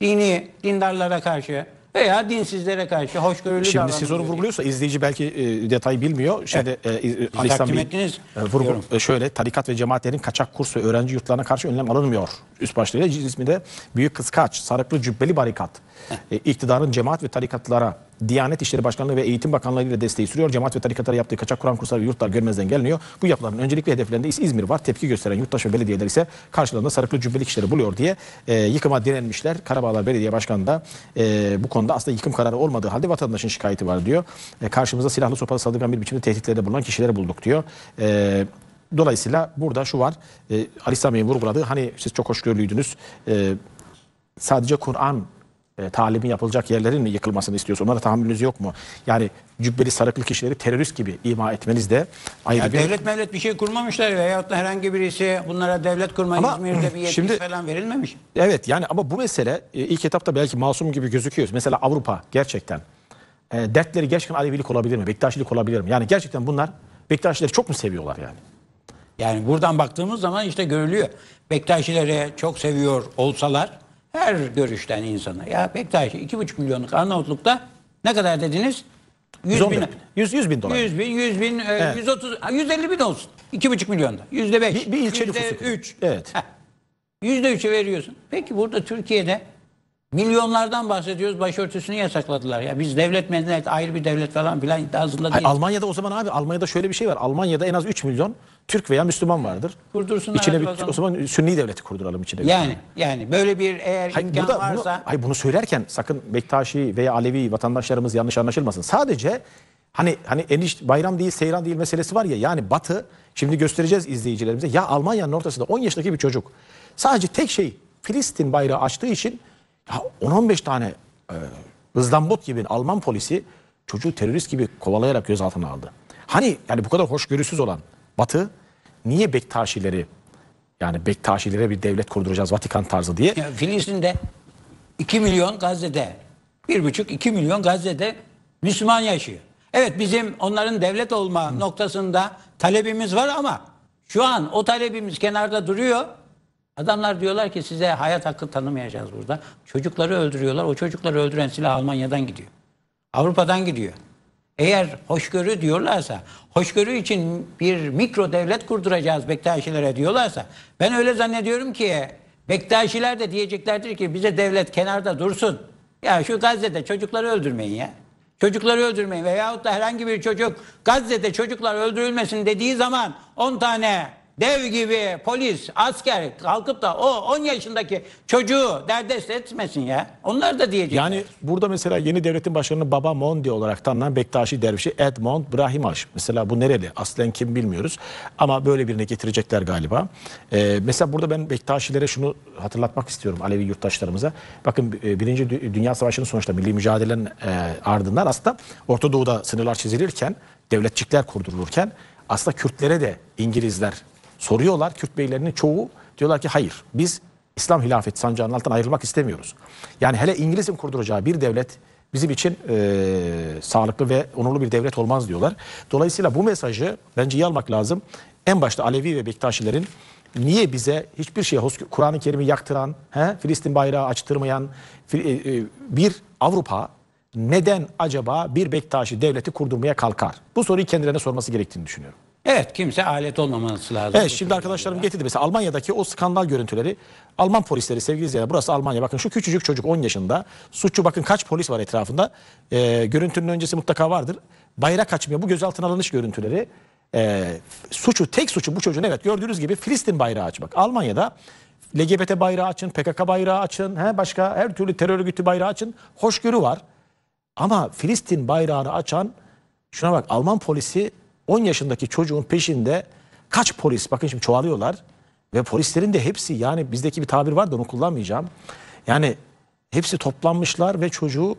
dindarlara karşı veya dinsizlere karşı hoşgörülü. Şimdi siz onu vurguluyorsa izleyici belki detayı bilmiyor. Şimdi takdim ettiniz. Şöyle, tarikat ve cemaatlerin kaçak kurs ve öğrenci yurtlarına karşı önlem alınmıyor. Üst başlığıyla ismi de Büyük Kıskaç, Sarıklı Cübbeli Barikat. İktidarın cemaat ve tarikatlara Diyanet İşleri Başkanlığı ve Eğitim Bakanlığı ile desteği sürüyor. Cemaat ve tarikatlara yaptığı kaçak Kur'an kursları ve yurtlar görmezden geliniyor. Bu yapıların öncelikli hedeflerinde İzmir var. Tepki gösteren yurttaş ve belediyeler ise karşılığında sarıklı cübbeli kişileri buluyor diye yıkıma direnmişler. Karabağlar Belediye Başkanı da bu konuda aslında yıkım kararı olmadığı halde vatandaşın şikayeti var diyor. Karşımıza silahlı sopalı saldırgan bir biçimde tehditlerde bulunan kişileri bulduk diyor. Dolayısıyla burada şu var. Ali İhsan Bey'in vurguladığı, hani siz çok hoşgörülüydünüz, sadece Kur'an talimin yapılacak yerlerin mi yıkılmasını istiyorsa onlara tahammülünüz yok mu? Yani cübbeli sarıklı kişileri terörist gibi ima etmeniz de ayrı bir... Devlet bir şey kurmamışlar veyahut da herhangi birisi bunlara devlet kurmayı, İzmir'de bir yetki falan verilmemiş. Evet yani, ama bu mesele ilk etapta belki masum gibi gözüküyor. Mesela Avrupa gerçekten dertleri gerçekten Alevilik olabilir mi? Bektaşilik olabilir mi? Yani gerçekten bunlar Bektaşileri çok mu seviyorlar yani? Yani buradan baktığımız zaman işte görülüyor. Bektaşileri çok seviyor olsalar her görüşten insana. Ya Bektaşi 2,5 milyonluk Arnavutluk'ta ne kadar dediniz? 100 bin dolar. 100 bin, evet. 150 bin olsun. 2,5 milyonda. %5. Bir ilçe nüfusu. %3. Evet. %3'ü veriyorsun. Peki burada Türkiye'de milyonlardan bahsediyoruz. Başörtüsünü yasakladılar. Ya biz devlet medeniyet, ayrı bir devlet falan filan iddiasında değil. Almanya'da o zaman abi, Almanya'da şöyle bir şey var. Almanya'da en az 3 milyon Türk veya Müslüman vardır. Kurdursunlar. İçine bir, o zaman Sünni devleti kurduralım içine. Yani böyle bir eğer imkan varsa. Bunu söylerken sakın Bektaşi veya Alevi vatandaşlarımız yanlış anlaşılmasın. Sadece hani bayram değil seyran değil meselesi var ya, yani Batı, şimdi göstereceğiz izleyicilerimize. Ya Almanya'nın ortasında 10 yaşındaki bir çocuk sadece tek şey Filistin bayrağı açtığı için 10-15 tane ızlambot gibi Alman polisi çocuğu terörist gibi kovalayarak gözaltına aldı. Hani yani bu kadar hoşgörüsüz olan Batı niye Bektaşileri, yani Bektaşilere bir devlet kurduracağız Vatikan tarzı diye. Ya Filistin'de 2 milyon Gazze'de 1,5-2 milyon Gazze'de Müslüman yaşıyor. Evet, bizim onların devlet olma noktasında talebimiz var ama şu an o talebimiz kenarda duruyor. Adamlar diyorlar ki size hayat hakkı tanımayacağız burada. Çocukları öldürüyorlar. O çocukları öldüren silah Almanya'dan gidiyor. Avrupa'dan gidiyor. Eğer hoşgörü diyorlarsa, hoşgörü için bir mikro devlet kurduracağız Bektaşilere diyorlarsa, ben öyle zannediyorum ki Bektaşiler de diyeceklerdir ki bize devlet kenarda dursun. Ya şu Gazze'de çocukları öldürmeyin ya. Çocukları öldürmeyin veyahut da herhangi bir çocuk Gazze'de çocuklar öldürülmesin dediği zaman 10 tane dev gibi polis, asker kalkıp da o 10 yaşındaki çocuğu derdest etmesin ya. Onlar da diyecek. Yani burada mesela yeni devletin başkanını Baba Mondi olarak tanınan Bektaşi dervişi Edmond Brahmey. Mesela bu nereli? Aslen kim bilmiyoruz. Ama böyle birine getirecekler galiba. Mesela burada ben Bektaşilere şunu hatırlatmak istiyorum, Alevi yurttaşlarımıza. Bakın 1. Dünya Savaşı'nın sonuçta milli mücadelenin ardından aslında Orta Doğu'da sınırlar çizilirken, devletçikler kurdurulurken aslında Kürtlere de İngilizler soruyorlar. Kürt beylerinin çoğu diyorlar ki hayır, biz İslam hilafet sancağının altından ayrılmak istemiyoruz. Yani hele İngiliz'in kurduracağı bir devlet bizim için sağlıklı ve onurlu bir devlet olmaz diyorlar. Dolayısıyla bu mesajı bence iyi almak lazım. En başta Alevi ve Bektaşilerin niye bize hiçbir şeye, Kur'an-ı Kerim'i yaktıran, Filistin bayrağı açtırmayan bir Avrupa neden acaba bir Bektaşi devleti kurdurmaya kalkar? Bu soruyu kendilerine sorması gerektiğini düşünüyorum. Evet, kimse alet olmaması lazım. Evet, şimdi arkadaşlarım getirdi mesela Almanya'daki o skandal görüntüleri. Alman polisleri, sevgili izleyenler, burası Almanya, bakın şu küçücük çocuk 10 yaşında suçlu, bakın kaç polis var etrafında. Görüntünün öncesi mutlaka vardır. Bayrak açmıyor, bu gözaltına alınış görüntüleri. Tek suçu bu çocuğun, evet, gördüğünüz gibi Filistin bayrağı açmak. Almanya'da LGBT bayrağı açın, PKK bayrağı açın, başka her türlü terör örgütü bayrağı açın. Hoşgörü var. Ama Filistin bayrağını açan, şuna bak, Alman polisi 10 yaşındaki çocuğun peşinde kaç polis? Bakın şimdi çoğalıyorlar. Ve polislerin de hepsi, yani bizdeki bir tabir var da onu kullanmayacağım. Yani hepsi toplanmışlar ve çocuğu,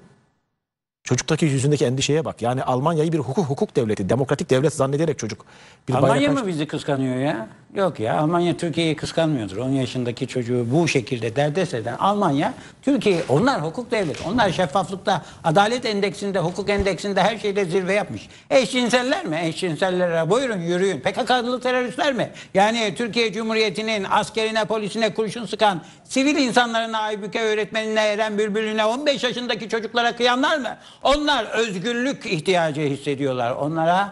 çocuktaki yüzündeki endişeye bak. Yani Almanya'yı bir hukuk devleti, demokratik devlet zannederek çocuk. Almanya mı bizi kıskanıyor ya? Yok ya, Almanya Türkiye'yi kıskanmıyordur. 10 yaşındaki çocuğu bu şekilde derdest eden Almanya, Türkiye, onlar hukuk devleti. Onlar şeffaflıkta, adalet endeksinde, hukuk endeksinde her şeyde zirve yapmış. Eşcinseller mi? Eşcinsellere buyurun yürüyün. PKK'lı teröristler mi? Yani Türkiye Cumhuriyeti'nin askerine, polisine kurşun sıkan, sivil insanlarına, Aybüke öğretmenine, Eren Bülbül'üne, 15 yaşındaki çocuklara kıyanlar mı? Onlar özgürlük ihtiyacı hissediyorlar. Onlara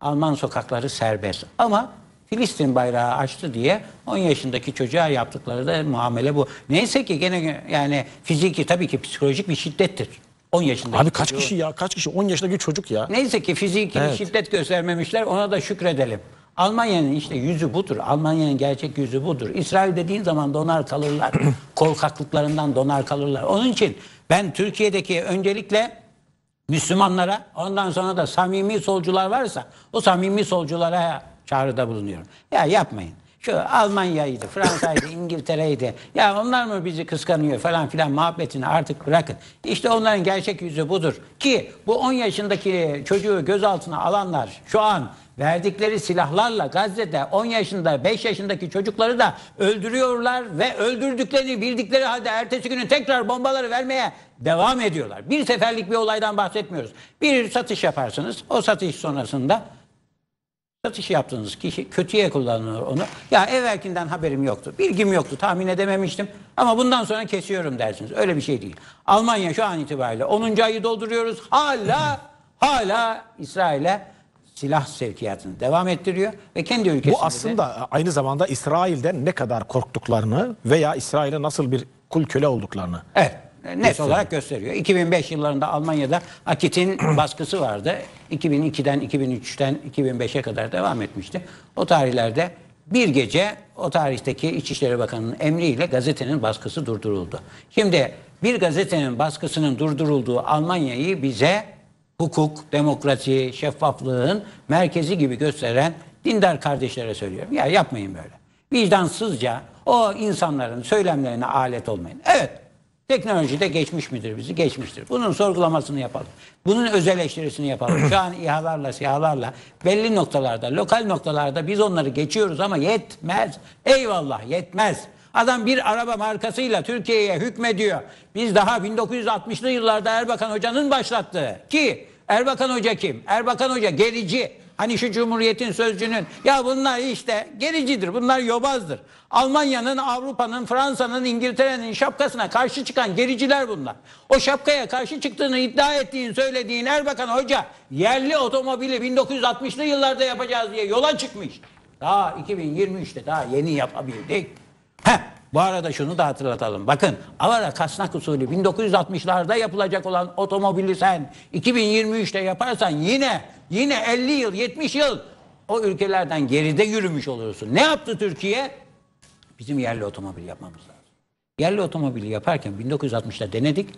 Alman sokakları serbest. Ama Filistin bayrağı açtı diye 10 yaşındaki çocuğa yaptıkları da muamele bu. Neyse ki gene yani fiziki, tabii ki psikolojik bir şiddettir. 10 yaşındaki abi kaç çocuğu. Kişi ya, kaç kişi 10 yaşındaki çocuk ya. Neyse ki fiziki bir şiddet göstermemişler, ona da şükredelim. Almanya'nın işte yüzü budur. Almanya'nın gerçek yüzü budur. İsrail dediğin zaman donar kalırlar. Korkaklıklarından donar kalırlar. Onun için ben Türkiye'deki öncelikle Müslümanlara, ondan sonra da samimi solcular varsa o samimi solculara çağrıda bulunuyorum. Ya yapmayın. Şu Almanya'ydı, Fransa'ydı, İngiltere'ydi. Ya onlar mı bizi kıskanıyor falan filan muhabbetini artık bırakın. İşte onların gerçek yüzü budur. Ki bu 10 yaşındaki çocuğu gözaltına alanlar şu an verdikleri silahlarla Gazze'de 10 yaşında, 5 yaşındaki çocukları da öldürüyorlar ve öldürdüklerini bildikleri halde ertesi günü tekrar bombaları vermeye devam ediyorlar. Bir seferlik bir olaydan bahsetmiyoruz. Bir satış yaparsınız, o satış sonrasında satış yaptığınız kişi kötüye kullanılır onu. Ya evvelkinden haberim yoktu, bilgim yoktu, tahmin edememiştim ama bundan sonra kesiyorum dersiniz. Öyle bir şey değil. Almanya şu an itibariyle 10. ayı dolduruyoruz. Hala İsrail'e silah sevkiyatını devam ettiriyor ve kendi ülkesinde bu aslında de aynı zamanda İsrail'den ne kadar korktuklarını veya İsrail'e nasıl bir kul köle olduklarını net olarak gösteriyor. 2005 yıllarında Almanya'da Akit'in baskısı vardı. 2002'den 2003'ten 2005'e kadar devam etmişti. O tarihlerde bir gece o tarihteki İçişleri Bakanı'nın emriyle gazetenin baskısı durduruldu. Şimdi bir gazetenin baskısının durdurulduğu Almanya'yı bize hukuk, demokrasi, şeffaflığın merkezi gibi gösteren dindar kardeşlere söylüyorum. Ya yapmayın böyle. Vicdansızca o insanların söylemlerine alet olmayın. Evet. Teknolojide geçmiş midir bizi? Geçmiştir. Bunun sorgulamasını yapalım. Bunun öz eleştirisini yapalım. Şu an İHA'larla, SİHA'larla belli noktalarda, lokal noktalarda biz onları geçiyoruz ama yetmez. Eyvallah yetmez. Adam bir araba markasıyla Türkiye'ye hükmediyor. Biz daha 1960'lı yıllarda Erbakan Hoca'nın başlattığı ki Erbakan Hoca kim? Erbakan Hoca gerici. Hani şu Cumhuriyet'in sözcünün ya bunlar işte gericidir, bunlar yobazdır. Almanya'nın, Avrupa'nın, Fransa'nın, İngiltere'nin şapkasına karşı çıkan gericiler bunlar. O şapkaya karşı çıktığını iddia ettiğin, söylediğin Erbakan Hoca yerli otomobili 1960'lı yıllarda yapacağız diye yola çıkmış. Daha 2023'te daha yeni yapabildik. Bu arada şunu da hatırlatalım. Bakın Avara Kasnak usulü 1960'larda yapılacak olan otomobili sen 2023'te yaparsan yine 50 yıl, 70 yıl o ülkelerden geride yürümüş oluyorsun. Ne yaptı Türkiye? Bizim yerli otomobil yapmamız lazım. Yerli otomobili yaparken 1960'da denedik.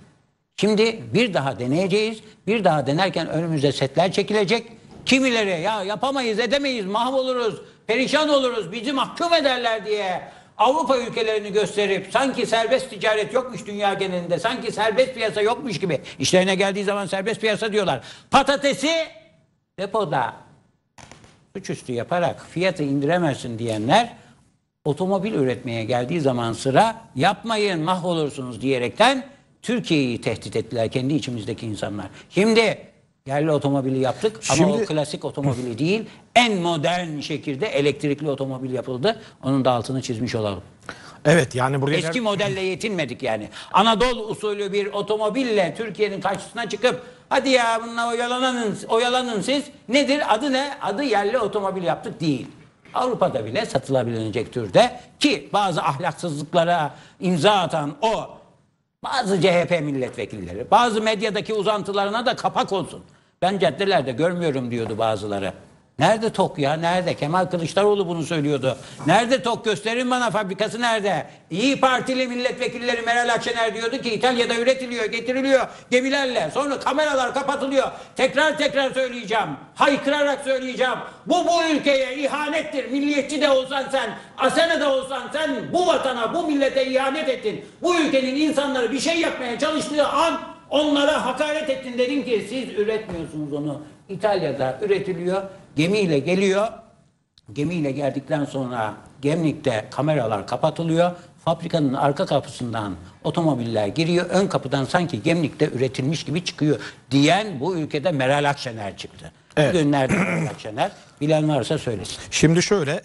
Şimdi bir daha deneyeceğiz. Bir daha denerken önümüze setler çekilecek. Kimileri ya yapamayız, edemeyiz, mahvoluruz, perişan oluruz, bizi mahkum ederler diye Avrupa ülkelerini gösterip sanki serbest ticaret yokmuş dünya genelinde, sanki serbest piyasa yokmuş gibi. İşlerine geldiği zaman serbest piyasa diyorlar. Patatesi depoda suçüstü yaparak fiyatı indiremezsin diyenler otomobil üretmeye geldiği zaman sıra yapmayın mahvolursunuz diyerekten Türkiye'yi tehdit ettiler kendi içimizdeki insanlar. Şimdi yerli otomobili yaptık ama o klasik otomobili değil, en modern şekilde elektrikli otomobil yapıldı. Onun da altını çizmiş olalım. Evet, yani buraya eski modelle yetinmedik yani. Anadolu usulü bir otomobille Türkiye'nin karşısına çıkıp hadi ya bununla oyalanın siz. Nedir? Adı ne? Adı yerli otomobil yaptık değil. Avrupa'da bile satılabilecek türde ki bazı ahlaksızlıklara imza atan o bazı CHP milletvekilleri, bazı medyadaki uzantılarına da kapak olsun. Ben caddelerde görmüyorum diyordu bazıları. Nerede TOK ya? Nerede? Kemal Kılıçdaroğlu bunu söylüyordu. Nerede TOK? Gösterin bana, fabrikası nerede? İyi Partili milletvekilleri Meral Akşener diyordu ki İtalya'da üretiliyor, getiriliyor gemilerle. Sonra kameralar kapatılıyor. Tekrar tekrar söyleyeceğim. Haykırarak söyleyeceğim. Bu ülkeye ihanettir. Milliyetçi de olsan sen, Asena da olsan sen bu vatana, bu millete ihanet ettin. Bu ülkenin insanları bir şey yapmaya çalıştığı an onlara hakaret ettin. Dedim ki siz üretmiyorsunuz onu. İtalya'da üretiliyor. Gemiyle geliyor. Gemiyle geldikten sonra Gemlik'te kameralar kapatılıyor. Fabrikanın arka kapısından otomobiller giriyor. Ön kapıdan sanki Gemlik'te üretilmiş gibi çıkıyor diyen bu ülkede Meral Akşener çıktı. Evet. Bugün nerede Meral Akşener? Bilen varsa söylesin. Şimdi şöyle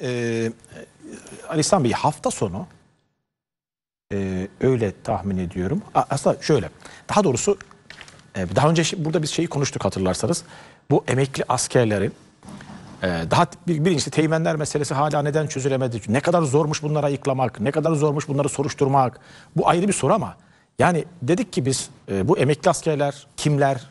Alişan Bey, hafta sonu öyle tahmin ediyorum. Aslında şöyle, daha doğrusu daha önce burada biz şeyi konuştuk, hatırlarsanız. Bu emekli askerlerin daha birincisi teğmenler meselesi hala neden çözülemedi? Ne kadar zormuş bunları ayıklamak, ne kadar zormuş bunları soruşturmak. Bu ayrı bir soru ama yani dedik ki biz bu emekli askerler kimler?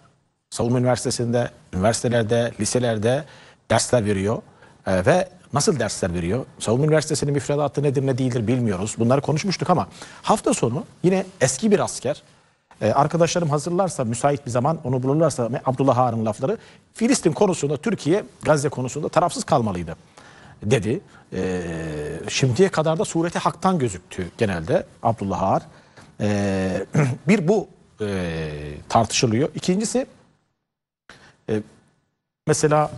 Savunma Üniversitesi'nde, üniversitelerde, liselerde dersler veriyor ve nasıl dersler veriyor? Savunma Üniversitesi'nin müfredatı nedir ne değildir bilmiyoruz. Bunları konuşmuştuk ama hafta sonu yine eski bir asker, arkadaşlarım hazırlarsa müsait bir zaman onu bulurlarsa, Abdullah Harun'un lafları, Filistin konusunda Türkiye Gazze konusunda tarafsız kalmalıydı dedi. Şimdiye kadar da sureti haktan gözüktü genelde Abdullah Harun. Bir bu tartışılıyor. İkincisi mesela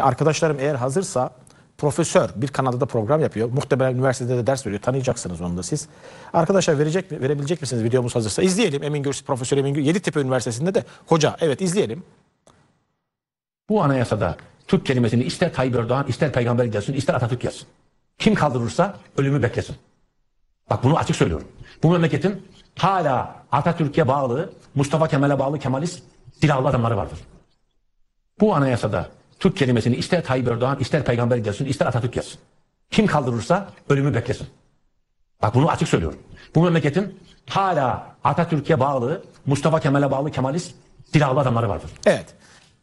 arkadaşlarım eğer hazırsa, profesör bir Kanada'da program yapıyor. Muhtemelen üniversitede de ders veriyor. Tanıyacaksınız onu da siz. Arkadaşlar verebilecek misiniz, videomuz hazırsa? İzleyelim. Emin Gürses, Profesör Emin Gürses, Yeditepe Üniversitesi'nde de hoca. Evet, izleyelim. Bu anayasada Türk kelimesini ister Tayyip Erdoğan, ister Peygamber yazsın, ister Atatürk yazsın. Kim kaldırırsa ölümü beklesin. Bak bunu açık söylüyorum. Bu memleketin hala Atatürk'e bağlı, Mustafa Kemal'e bağlı Kemalist silahlı adamları vardır. Bu anayasada Türk kelimesini ister Tayyip Erdoğan, ister Peygamber yazsın, ister Atatürk yazsın. Kim kaldırırsa ölümü beklesin. Bak bunu açık söylüyorum. Bu memleketin hala Atatürk'e bağlı, Mustafa Kemal'e bağlı Kemalist silahlı adamları vardır. Evet.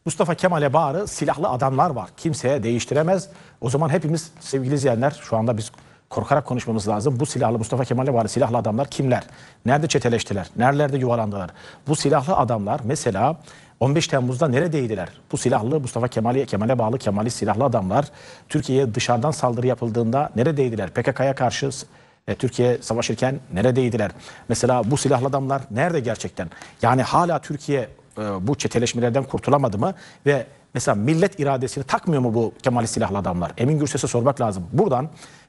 Mustafa Kemal'e bağlı silahlı adamlar var. Kimseye değiştiremez. O zaman hepimiz sevgili izleyenler, şu anda biz korkarak konuşmamız lazım. Bu silahlı, Mustafa Kemal'e bağlı silahlı adamlar kimler? Nerede çeteleştiler? Nerelerde yuvalandılar? Bu silahlı adamlar mesela 15 Temmuz'da neredeydiler? Bu silahlı, Mustafa Kemal'e bağlı Kemalist silahlı adamlar Türkiye'ye dışarıdan saldırı yapıldığında neredeydiler? PKK'ya karşı Türkiye savaşırken neredeydiler? Mesela bu silahlı adamlar nerede gerçekten? Yani hala Türkiye bu çeteleşmelerden kurtulamadı mı? Ve mesela millet iradesini takmıyor mu bu Kemalist silahlı adamlar? Emin Gürses'e sormak lazım. Buradan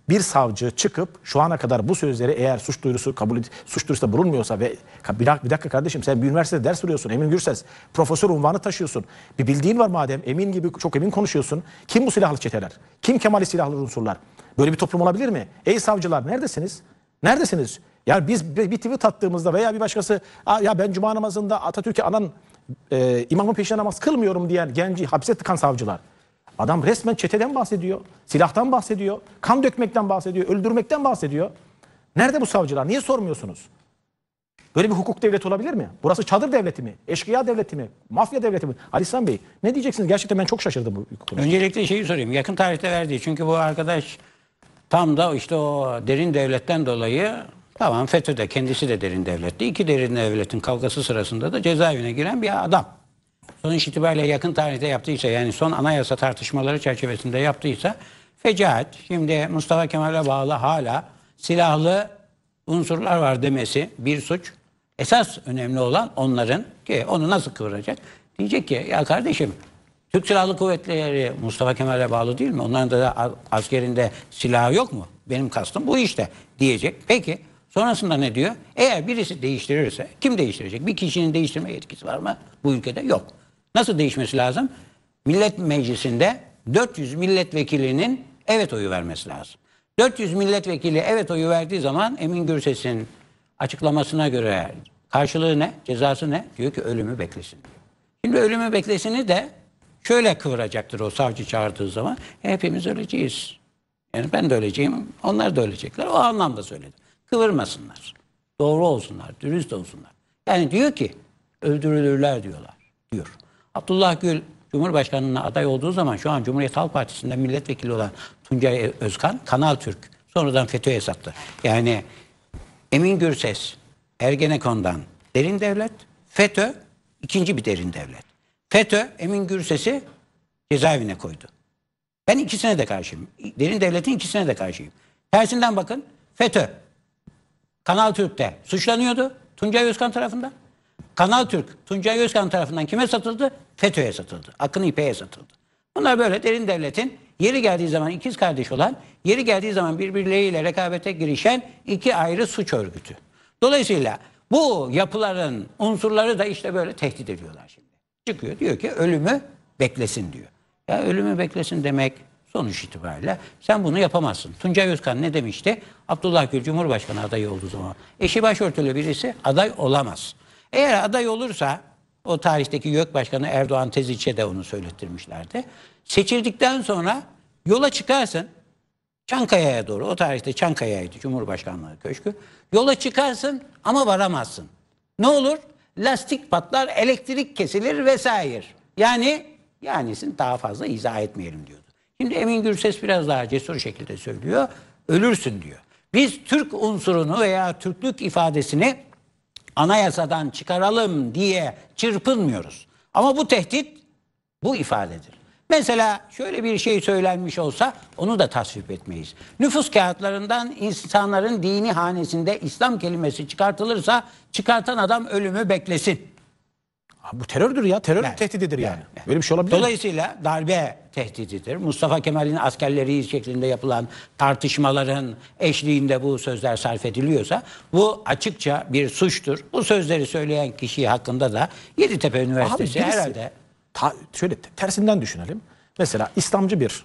bir savcı çıkıp şu ana kadar bu sözleri, eğer suç duyurusunda bulunmuyorsa ve bir dakika kardeşim, sen bir üniversitede ders veriyorsun Emin Gürses, profesör unvanı taşıyorsun. Bir bildiğin var madem, emin gibi çok emin konuşuyorsun. Kim bu silahlı çeteler? Kim Kemalist silahlı unsurlar? Böyle bir toplum olabilir mi? Ey savcılar, neredesiniz? Neredesiniz? Yani biz bir tweet attığımızda veya bir başkası ya ben cuma namazında Atatürk'e anan imamın peşine namaz kılmıyorum diyen genci hapse tıkan savcılar. Adam resmen çeteden bahsediyor, silahtan bahsediyor, kan dökmekten bahsediyor, öldürmekten bahsediyor. Nerede bu savcılar? Niye sormuyorsunuz? Böyle bir hukuk devleti olabilir mi? Burası çadır devleti mi? Eşkıya devleti mi? Mafya devleti mi? Alişan Bey, ne diyeceksiniz? Gerçekten ben çok şaşırdım bu konuda. Öncelikle şeyi sorayım. Yakın tarihte verdiği, çünkü bu arkadaş tam da işte o derin devletten dolayı, tamam FETÖ'de kendisi de derin devletti. İki derin devletin kavgası sırasında da cezaevine giren bir adam. Sonuç itibariyle yakın tarihte yaptıysa, yani son anayasa tartışmaları çerçevesinde yaptıysa fecaat. Şimdi Mustafa Kemal'e bağlı hala silahlı unsurlar var demesi bir suç. Esas önemli olan onların, ki onu nasıl kıvıracak? Diyecek ki ya kardeşim, Türk Silahlı Kuvvetleri Mustafa Kemal'e bağlı değil mi? Onların da askerinde silahı yok mu? Benim kastım bu işte diyecek. Peki sonrasında ne diyor? Eğer birisi değiştirirse, kim değiştirecek? Bir kişinin değiştirme yetkisi var mı? Bu ülkede yok. Nasıl değişmesi lazım? Millet Meclisi'nde 400 milletvekilinin evet oyu vermesi lazım. 400 milletvekili evet oyu verdiği zaman Emin Gürses'in açıklamasına göre karşılığı ne? Cezası ne? Diyor ki ölümü beklesin. Şimdi ölümü beklesini de şöyle kıvıracaktır o savcı çağırdığı zaman. Hepimiz öleceğiz. Yani ben de öleceğim, onlar da ölecekler. O anlamda söyledim. Kıvırmasınlar. Doğru olsunlar, dürüst olsunlar. Yani diyor ki öldürülürler diyorlar. Diyor. Abdullah Gül Cumhurbaşkanlığına aday olduğu zaman şu an Cumhuriyet Halk Partisi'nden milletvekili olan Tuncay Özkan, Kanal Türk, sonradan FETÖ'ye sattı. Yani Emin Gürses, Ergenekon'dan derin devlet, FETÖ ikinci bir derin devlet. FETÖ Emin Gürses'i cezaevine koydu. Ben ikisine de karşıyım. Derin devletin ikisine de karşıyım. Tersinden bakın, FETÖ Kanal Türk'te suçlanıyordu Tuncay Özkan tarafından. Kanal Türk Tuncay Özkan tarafından kime satıldı? FETÖ'ye satıldı. Akın İpek'e satıldı. Bunlar böyle derin devletin yeri geldiği zaman ikiz kardeş olan, yeri geldiği zaman birbirleriyle rekabete girişen iki ayrı suç örgütü. Dolayısıyla bu yapıların unsurları da işte böyle tehdit ediyorlar şimdi. Çıkıyor diyor ki ölümü beklesin diyor. Ya ölümü beklesin demek sonuç itibariyle sen bunu yapamazsın. Tuncay Özkan ne demişti? Abdullah Gül Cumhurbaşkanı adayı olduğu zaman eşi başörtülü birisi aday olamaz. Eğer aday olursa o tarihteki YÖK Başkanı Erdoğan Tezilç'e de onu söylettirmişlerdi. Seçildikten sonra yola çıkarsın Çankaya'ya doğru, o tarihte Çankaya'ydı Cumhurbaşkanlığı Köşkü. Yola çıkarsın ama varamazsın. Ne olur? Lastik patlar, elektrik kesilir vesaire. Yani daha fazla izah etmeyelim diyordu. Şimdi Emin Gürses biraz daha cesur şekilde söylüyor. Ölürsün diyor. Biz Türk unsurunu veya Türklük ifadesini anayasadan çıkaralım diye çırpınmıyoruz. Ama bu tehdit bu ifadedir. Mesela şöyle bir şey söylenmiş olsa onu da tasvip etmeyiz. Nüfus kağıtlarından insanların dini hanesinde İslam kelimesi çıkartılırsa çıkartan adam ölümü beklesin. Abi bu terördür ya, terör tehdididir yani. Böyle bir şey olabilir. Dolayısıyla darbe tehdididir. Mustafa Kemal'in askerleri şeklinde yapılan tartışmaların eşliğinde bu sözler sarf ediliyorsa bu açıkça bir suçtur. Bu sözleri söyleyen kişi hakkında da Yeditepe Üniversitesi abi, herhalde... Şöyle tersinden düşünelim. Mesela İslamcı bir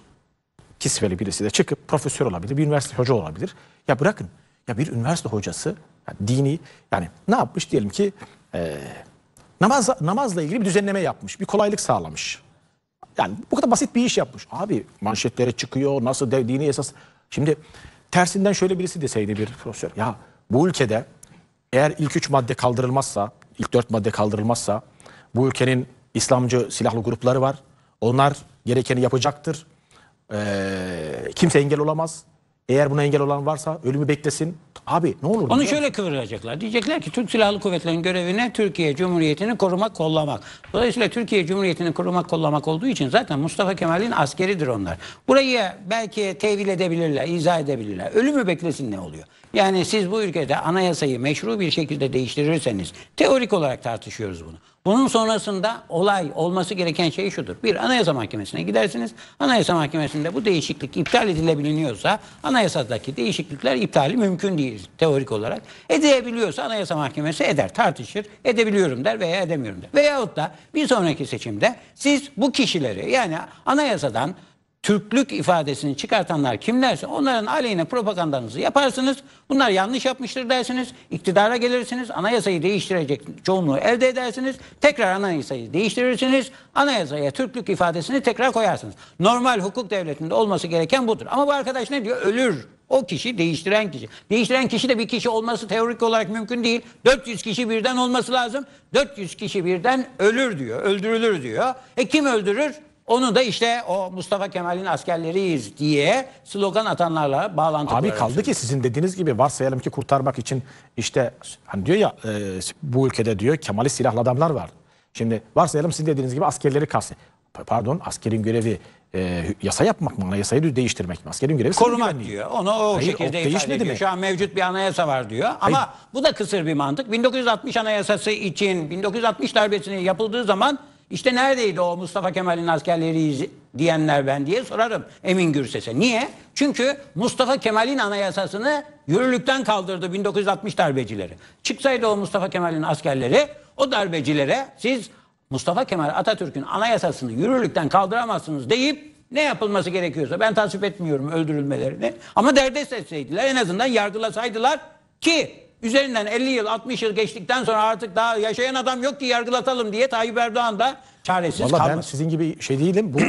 kisveli birisi de çıkıp profesör olabilir, bir üniversite hoca olabilir. Ya bırakın, ya bir üniversite hocası yani dini, yani ne yapmış diyelim ki namazla ilgili bir düzenleme yapmış, bir kolaylık sağlamış. Yani bu kadar basit bir iş yapmış. Abi manşetlere çıkıyor, nasıl dini esas. Şimdi tersinden şöyle birisi deseydi bir profesör, ya bu ülkede eğer ilk 3 madde kaldırılmazsa, ilk 4 madde kaldırılmazsa bu ülkenin İslamcı silahlı grupları var. Onlar gerekeni yapacaktır. Kimse engel olamaz. Eğer buna engel olan varsa ölümü beklesin. Abi ne olur? Onu şöyle kıvıracaklar. Diyecekler ki Türk Silahlı Kuvvetleri'nin görevine Türkiye Cumhuriyeti'ni korumak, kollamak. Dolayısıyla Türkiye Cumhuriyeti'ni korumak, kollamak olduğu için zaten Mustafa Kemal'in askeridir onlar. Burayı belki tevil edebilirler, izah edebilirler. Ölümü beklesin ne oluyor? Yani siz bu ülkede anayasayı meşru bir şekilde değiştirirseniz, teorik olarak tartışıyoruz bunu. Bunun sonrasında olay olması gereken şey şudur. Bir, Anayasa Mahkemesi'ne gidersiniz. Anayasa Mahkemesi'nde bu değişiklik iptal edilebiliyorsa anayasadaki değişiklikler iptali mümkün değil teorik olarak. Edebiliyorsa Anayasa Mahkemesi eder, tartışır. Edebiliyorum der veya edemiyorum der. Veyahut da bir sonraki seçimde siz bu kişileri yani anayasadan Türklük ifadesini çıkartanlar kimlerse onların aleyhine propagandanızı yaparsınız. Bunlar yanlış yapmıştır dersiniz. İktidara gelirsiniz. Anayasayı değiştirecek çoğunluğu elde edersiniz. Tekrar anayasayı değiştirirsiniz. Anayasaya Türklük ifadesini tekrar koyarsınız. Normal hukuk devletinde olması gereken budur. Ama bu arkadaş ne diyor? Ölür. O kişi değiştiren kişi. Değiştiren kişi de bir kişi olması teorik olarak mümkün değil. 400 kişi birden olması lazım. 400 kişi birden ölür diyor. Öldürülür diyor. Kim öldürür? Onu da işte o Mustafa Kemal'in askerleriyiz diye slogan atanlarla bağlantılı. Abi kaldı ki sizin dediğiniz gibi varsayalım ki kurtarmak için işte hani diyor ya bu ülkede diyor Kemal'i silahlı adamlar var. Şimdi varsayalım sizin dediğiniz gibi askerleri askerin görevi yasa yapmak mı? Anayasayı değiştirmek mi? Askerin görevi korumak diyor. Onu o şekilde ifade ediyor. Şu an mevcut bir anayasa var diyor. Ama bu da kısır bir mantık. 1960 anayasası için 1960 darbesini yapıldığı zaman İşte neredeydi o Mustafa Kemal'in askerleri diyenler ben diye sorarım Emin Gürses'e. Niye? Çünkü Mustafa Kemal'in anayasasını yürürlükten kaldırdı 1960 darbecileri. Çıksaydı o Mustafa Kemal'in askerleri o darbecilere siz Mustafa Kemal Atatürk'ün anayasasını yürürlükten kaldıramazsınız deyip ne yapılması gerekiyorsa ben tasvip etmiyorum öldürülmelerini. Ama derdest etseydiler en azından yargılasaydılar ki... Üzerinden 50 yıl, 60 yıl geçtikten sonra artık daha yaşayan adam yok ki yargılatalım diye Tayyip Erdoğan da çaresiz kalmış. Vallahi ben sizin gibi şey değilim. Bu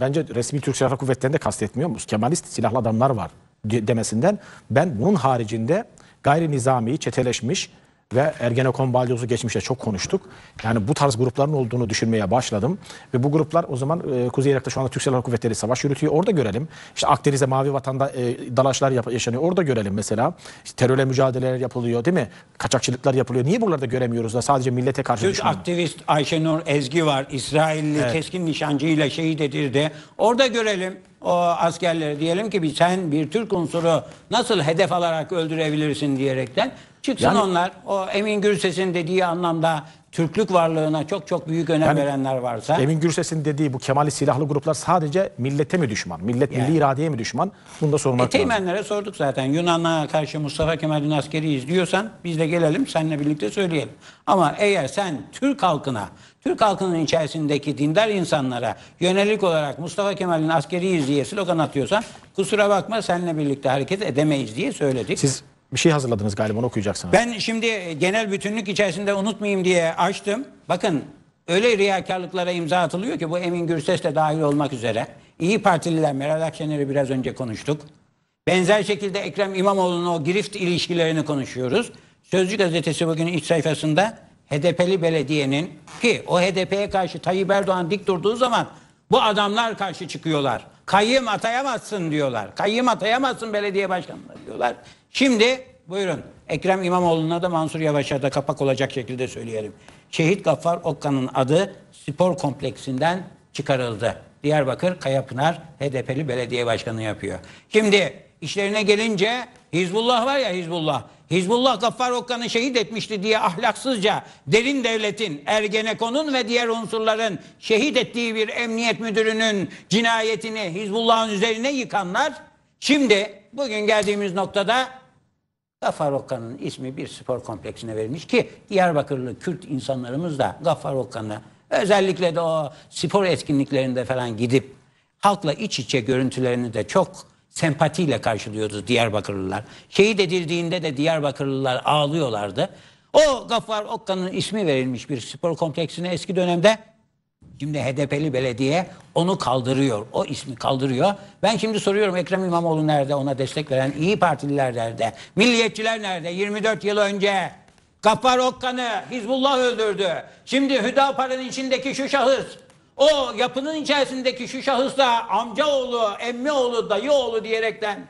bence resmi Türk Silahlı Kuvvetleri'ni de kastetmiyor musunuz? Kemalist silahlı adamlar var demesinden ben bunun haricinde gayri nizami, çeteleşmiş ve Ergenekon balyozu geçmişte çok konuştuk. Yani bu tarz grupların olduğunu düşünmeye başladım. Ve bu gruplar o zaman Kuzey Irak'ta şu anda Türk Silahlı Kuvvetleri savaş yürütüyor. Orada görelim. İşte Akdeniz'de Mavi Vatan'da dalaşlar yaşanıyor. Orada görelim mesela. İşte terörle mücadeleler yapılıyor değil mi? Kaçakçılıklar yapılıyor. Niye buralarda göremiyoruz da sadece millete karşı Türk düşünüyorum. Aktivist Ayşenur Ezgi var. İsrailli keskin nişancıyla şehit edildi. Orada görelim. O askerleri diyelim ki sen bir Türk unsuru nasıl hedef alarak öldürebilirsin diyerekten çıksın yani, onlar. O Emin Gürses'in dediği anlamda Türklük varlığına çok çok büyük önem verenler varsa. Emin Gürses'in dediği bu Kemal'i silahlı gruplar sadece millete mi düşman? Millet milli iradeye mi düşman? Bunu da sormak lazım. Teğmenlere sorduk zaten. Yunan'a karşı Mustafa Kemal'in askeriyiz diyorsan biz de gelelim seninle birlikte söyleyelim. Ama eğer sen Türk halkına, Türk halkının içerisindeki dindar insanlara yönelik olarak Mustafa Kemal'in askeriyiz diye slogan atıyorsan kusura bakma seninle birlikte hareket edemeyiz diye söyledik. Siz bir şey hazırladınız galiba, onu okuyacaksınız. Ben şimdi genel bütünlük içerisinde unutmayayım diye açtım. Bakın öyle riyakarlıklara imza atılıyor ki bu Emin Gürses de dahil olmak üzere. İyi Partililer, Meral Akşener'i biraz önce konuştuk. Benzer şekilde Ekrem İmamoğlu'nun o girift ilişkilerini konuşuyoruz. Sözcü gazetesi bugün iç sayfasında HDP'li belediyenin ki o HDP'ye karşı Tayyip Erdoğan dik durduğu zaman bu adamlar karşı çıkıyorlar. Kayyım atayamazsın diyorlar. Kayyım atayamazsın belediye başkanları diyorlar. Şimdi buyurun Ekrem İmamoğlu'na da Mansur Yavaş'a da kapak olacak şekilde söyleyelim. Şehit Gaffar Okkan'ın adı spor kompleksinden çıkarıldı. Diyarbakır Kayapınar HDP'li belediye başkanı yapıyor. Şimdi işlerine gelince Hizbullah var ya, Hizbullah. Hizbullah Gaffar Okkan'ı şehit etmişti diye ahlaksızca derin devletin, Ergenekon'un ve diğer unsurların şehit ettiği bir emniyet müdürünün cinayetini Hizbullah'ın üzerine yıkanlar. Şimdi bugün geldiğimiz noktada Gaffar Okkan'ın ismi bir spor kompleksine verilmiş ki Diyarbakırlı Kürt insanlarımız da Gaffar Okkan'ı özellikle de o spor etkinliklerinde falan gidip halkla iç içe görüntülerini de çok sempatiyle karşılıyordu Diyarbakırlılar. Şehit edildiğinde de Diyarbakırlılar ağlıyorlardı. O Gaffar Okkan'ın ismi verilmiş bir spor kompleksine eski dönemde. Şimdi HDP'li belediye onu kaldırıyor. O ismi kaldırıyor. Ben şimdi soruyorum Ekrem İmamoğlu nerede? Ona destek veren İyi Partililer nerede? Milliyetçiler nerede? 24 yıl önce Gaffar Okkan'ı Hizbullah öldürdü. Şimdi Hüdapar'ın içindeki şu şahıs, o yapının içerisindeki şu şahısla amcaoğlu, emmioğlu, dayıoğlu diyerekten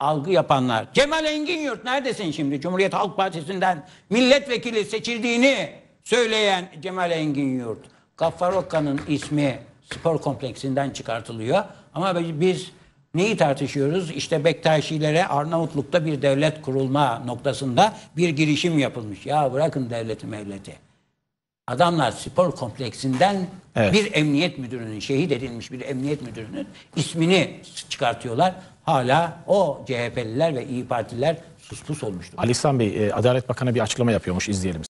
algı yapanlar. Cemal Enginyurt neredesin şimdi? Cumhuriyet Halk Partisi'nden milletvekili seçildiğini söyleyen Cemal Enginyurt. Gaffar Okkan'ın ismi spor kompleksinden çıkartılıyor. Ama biz neyi tartışıyoruz? İşte Bektaşilere Arnavutluk'ta bir devlet kurulma noktasında bir girişim yapılmış. Ya bırakın devleti mevleti. Adamlar spor kompleksinden bir emniyet müdürünün, şehit edilmiş bir emniyet müdürünün ismini çıkartıyorlar. Hala o CHP'liler ve İYİ Partililer suspus olmuştur. Ali İhsan Bey, Adalet Bakanı bir açıklama yapıyormuş, izleyelim.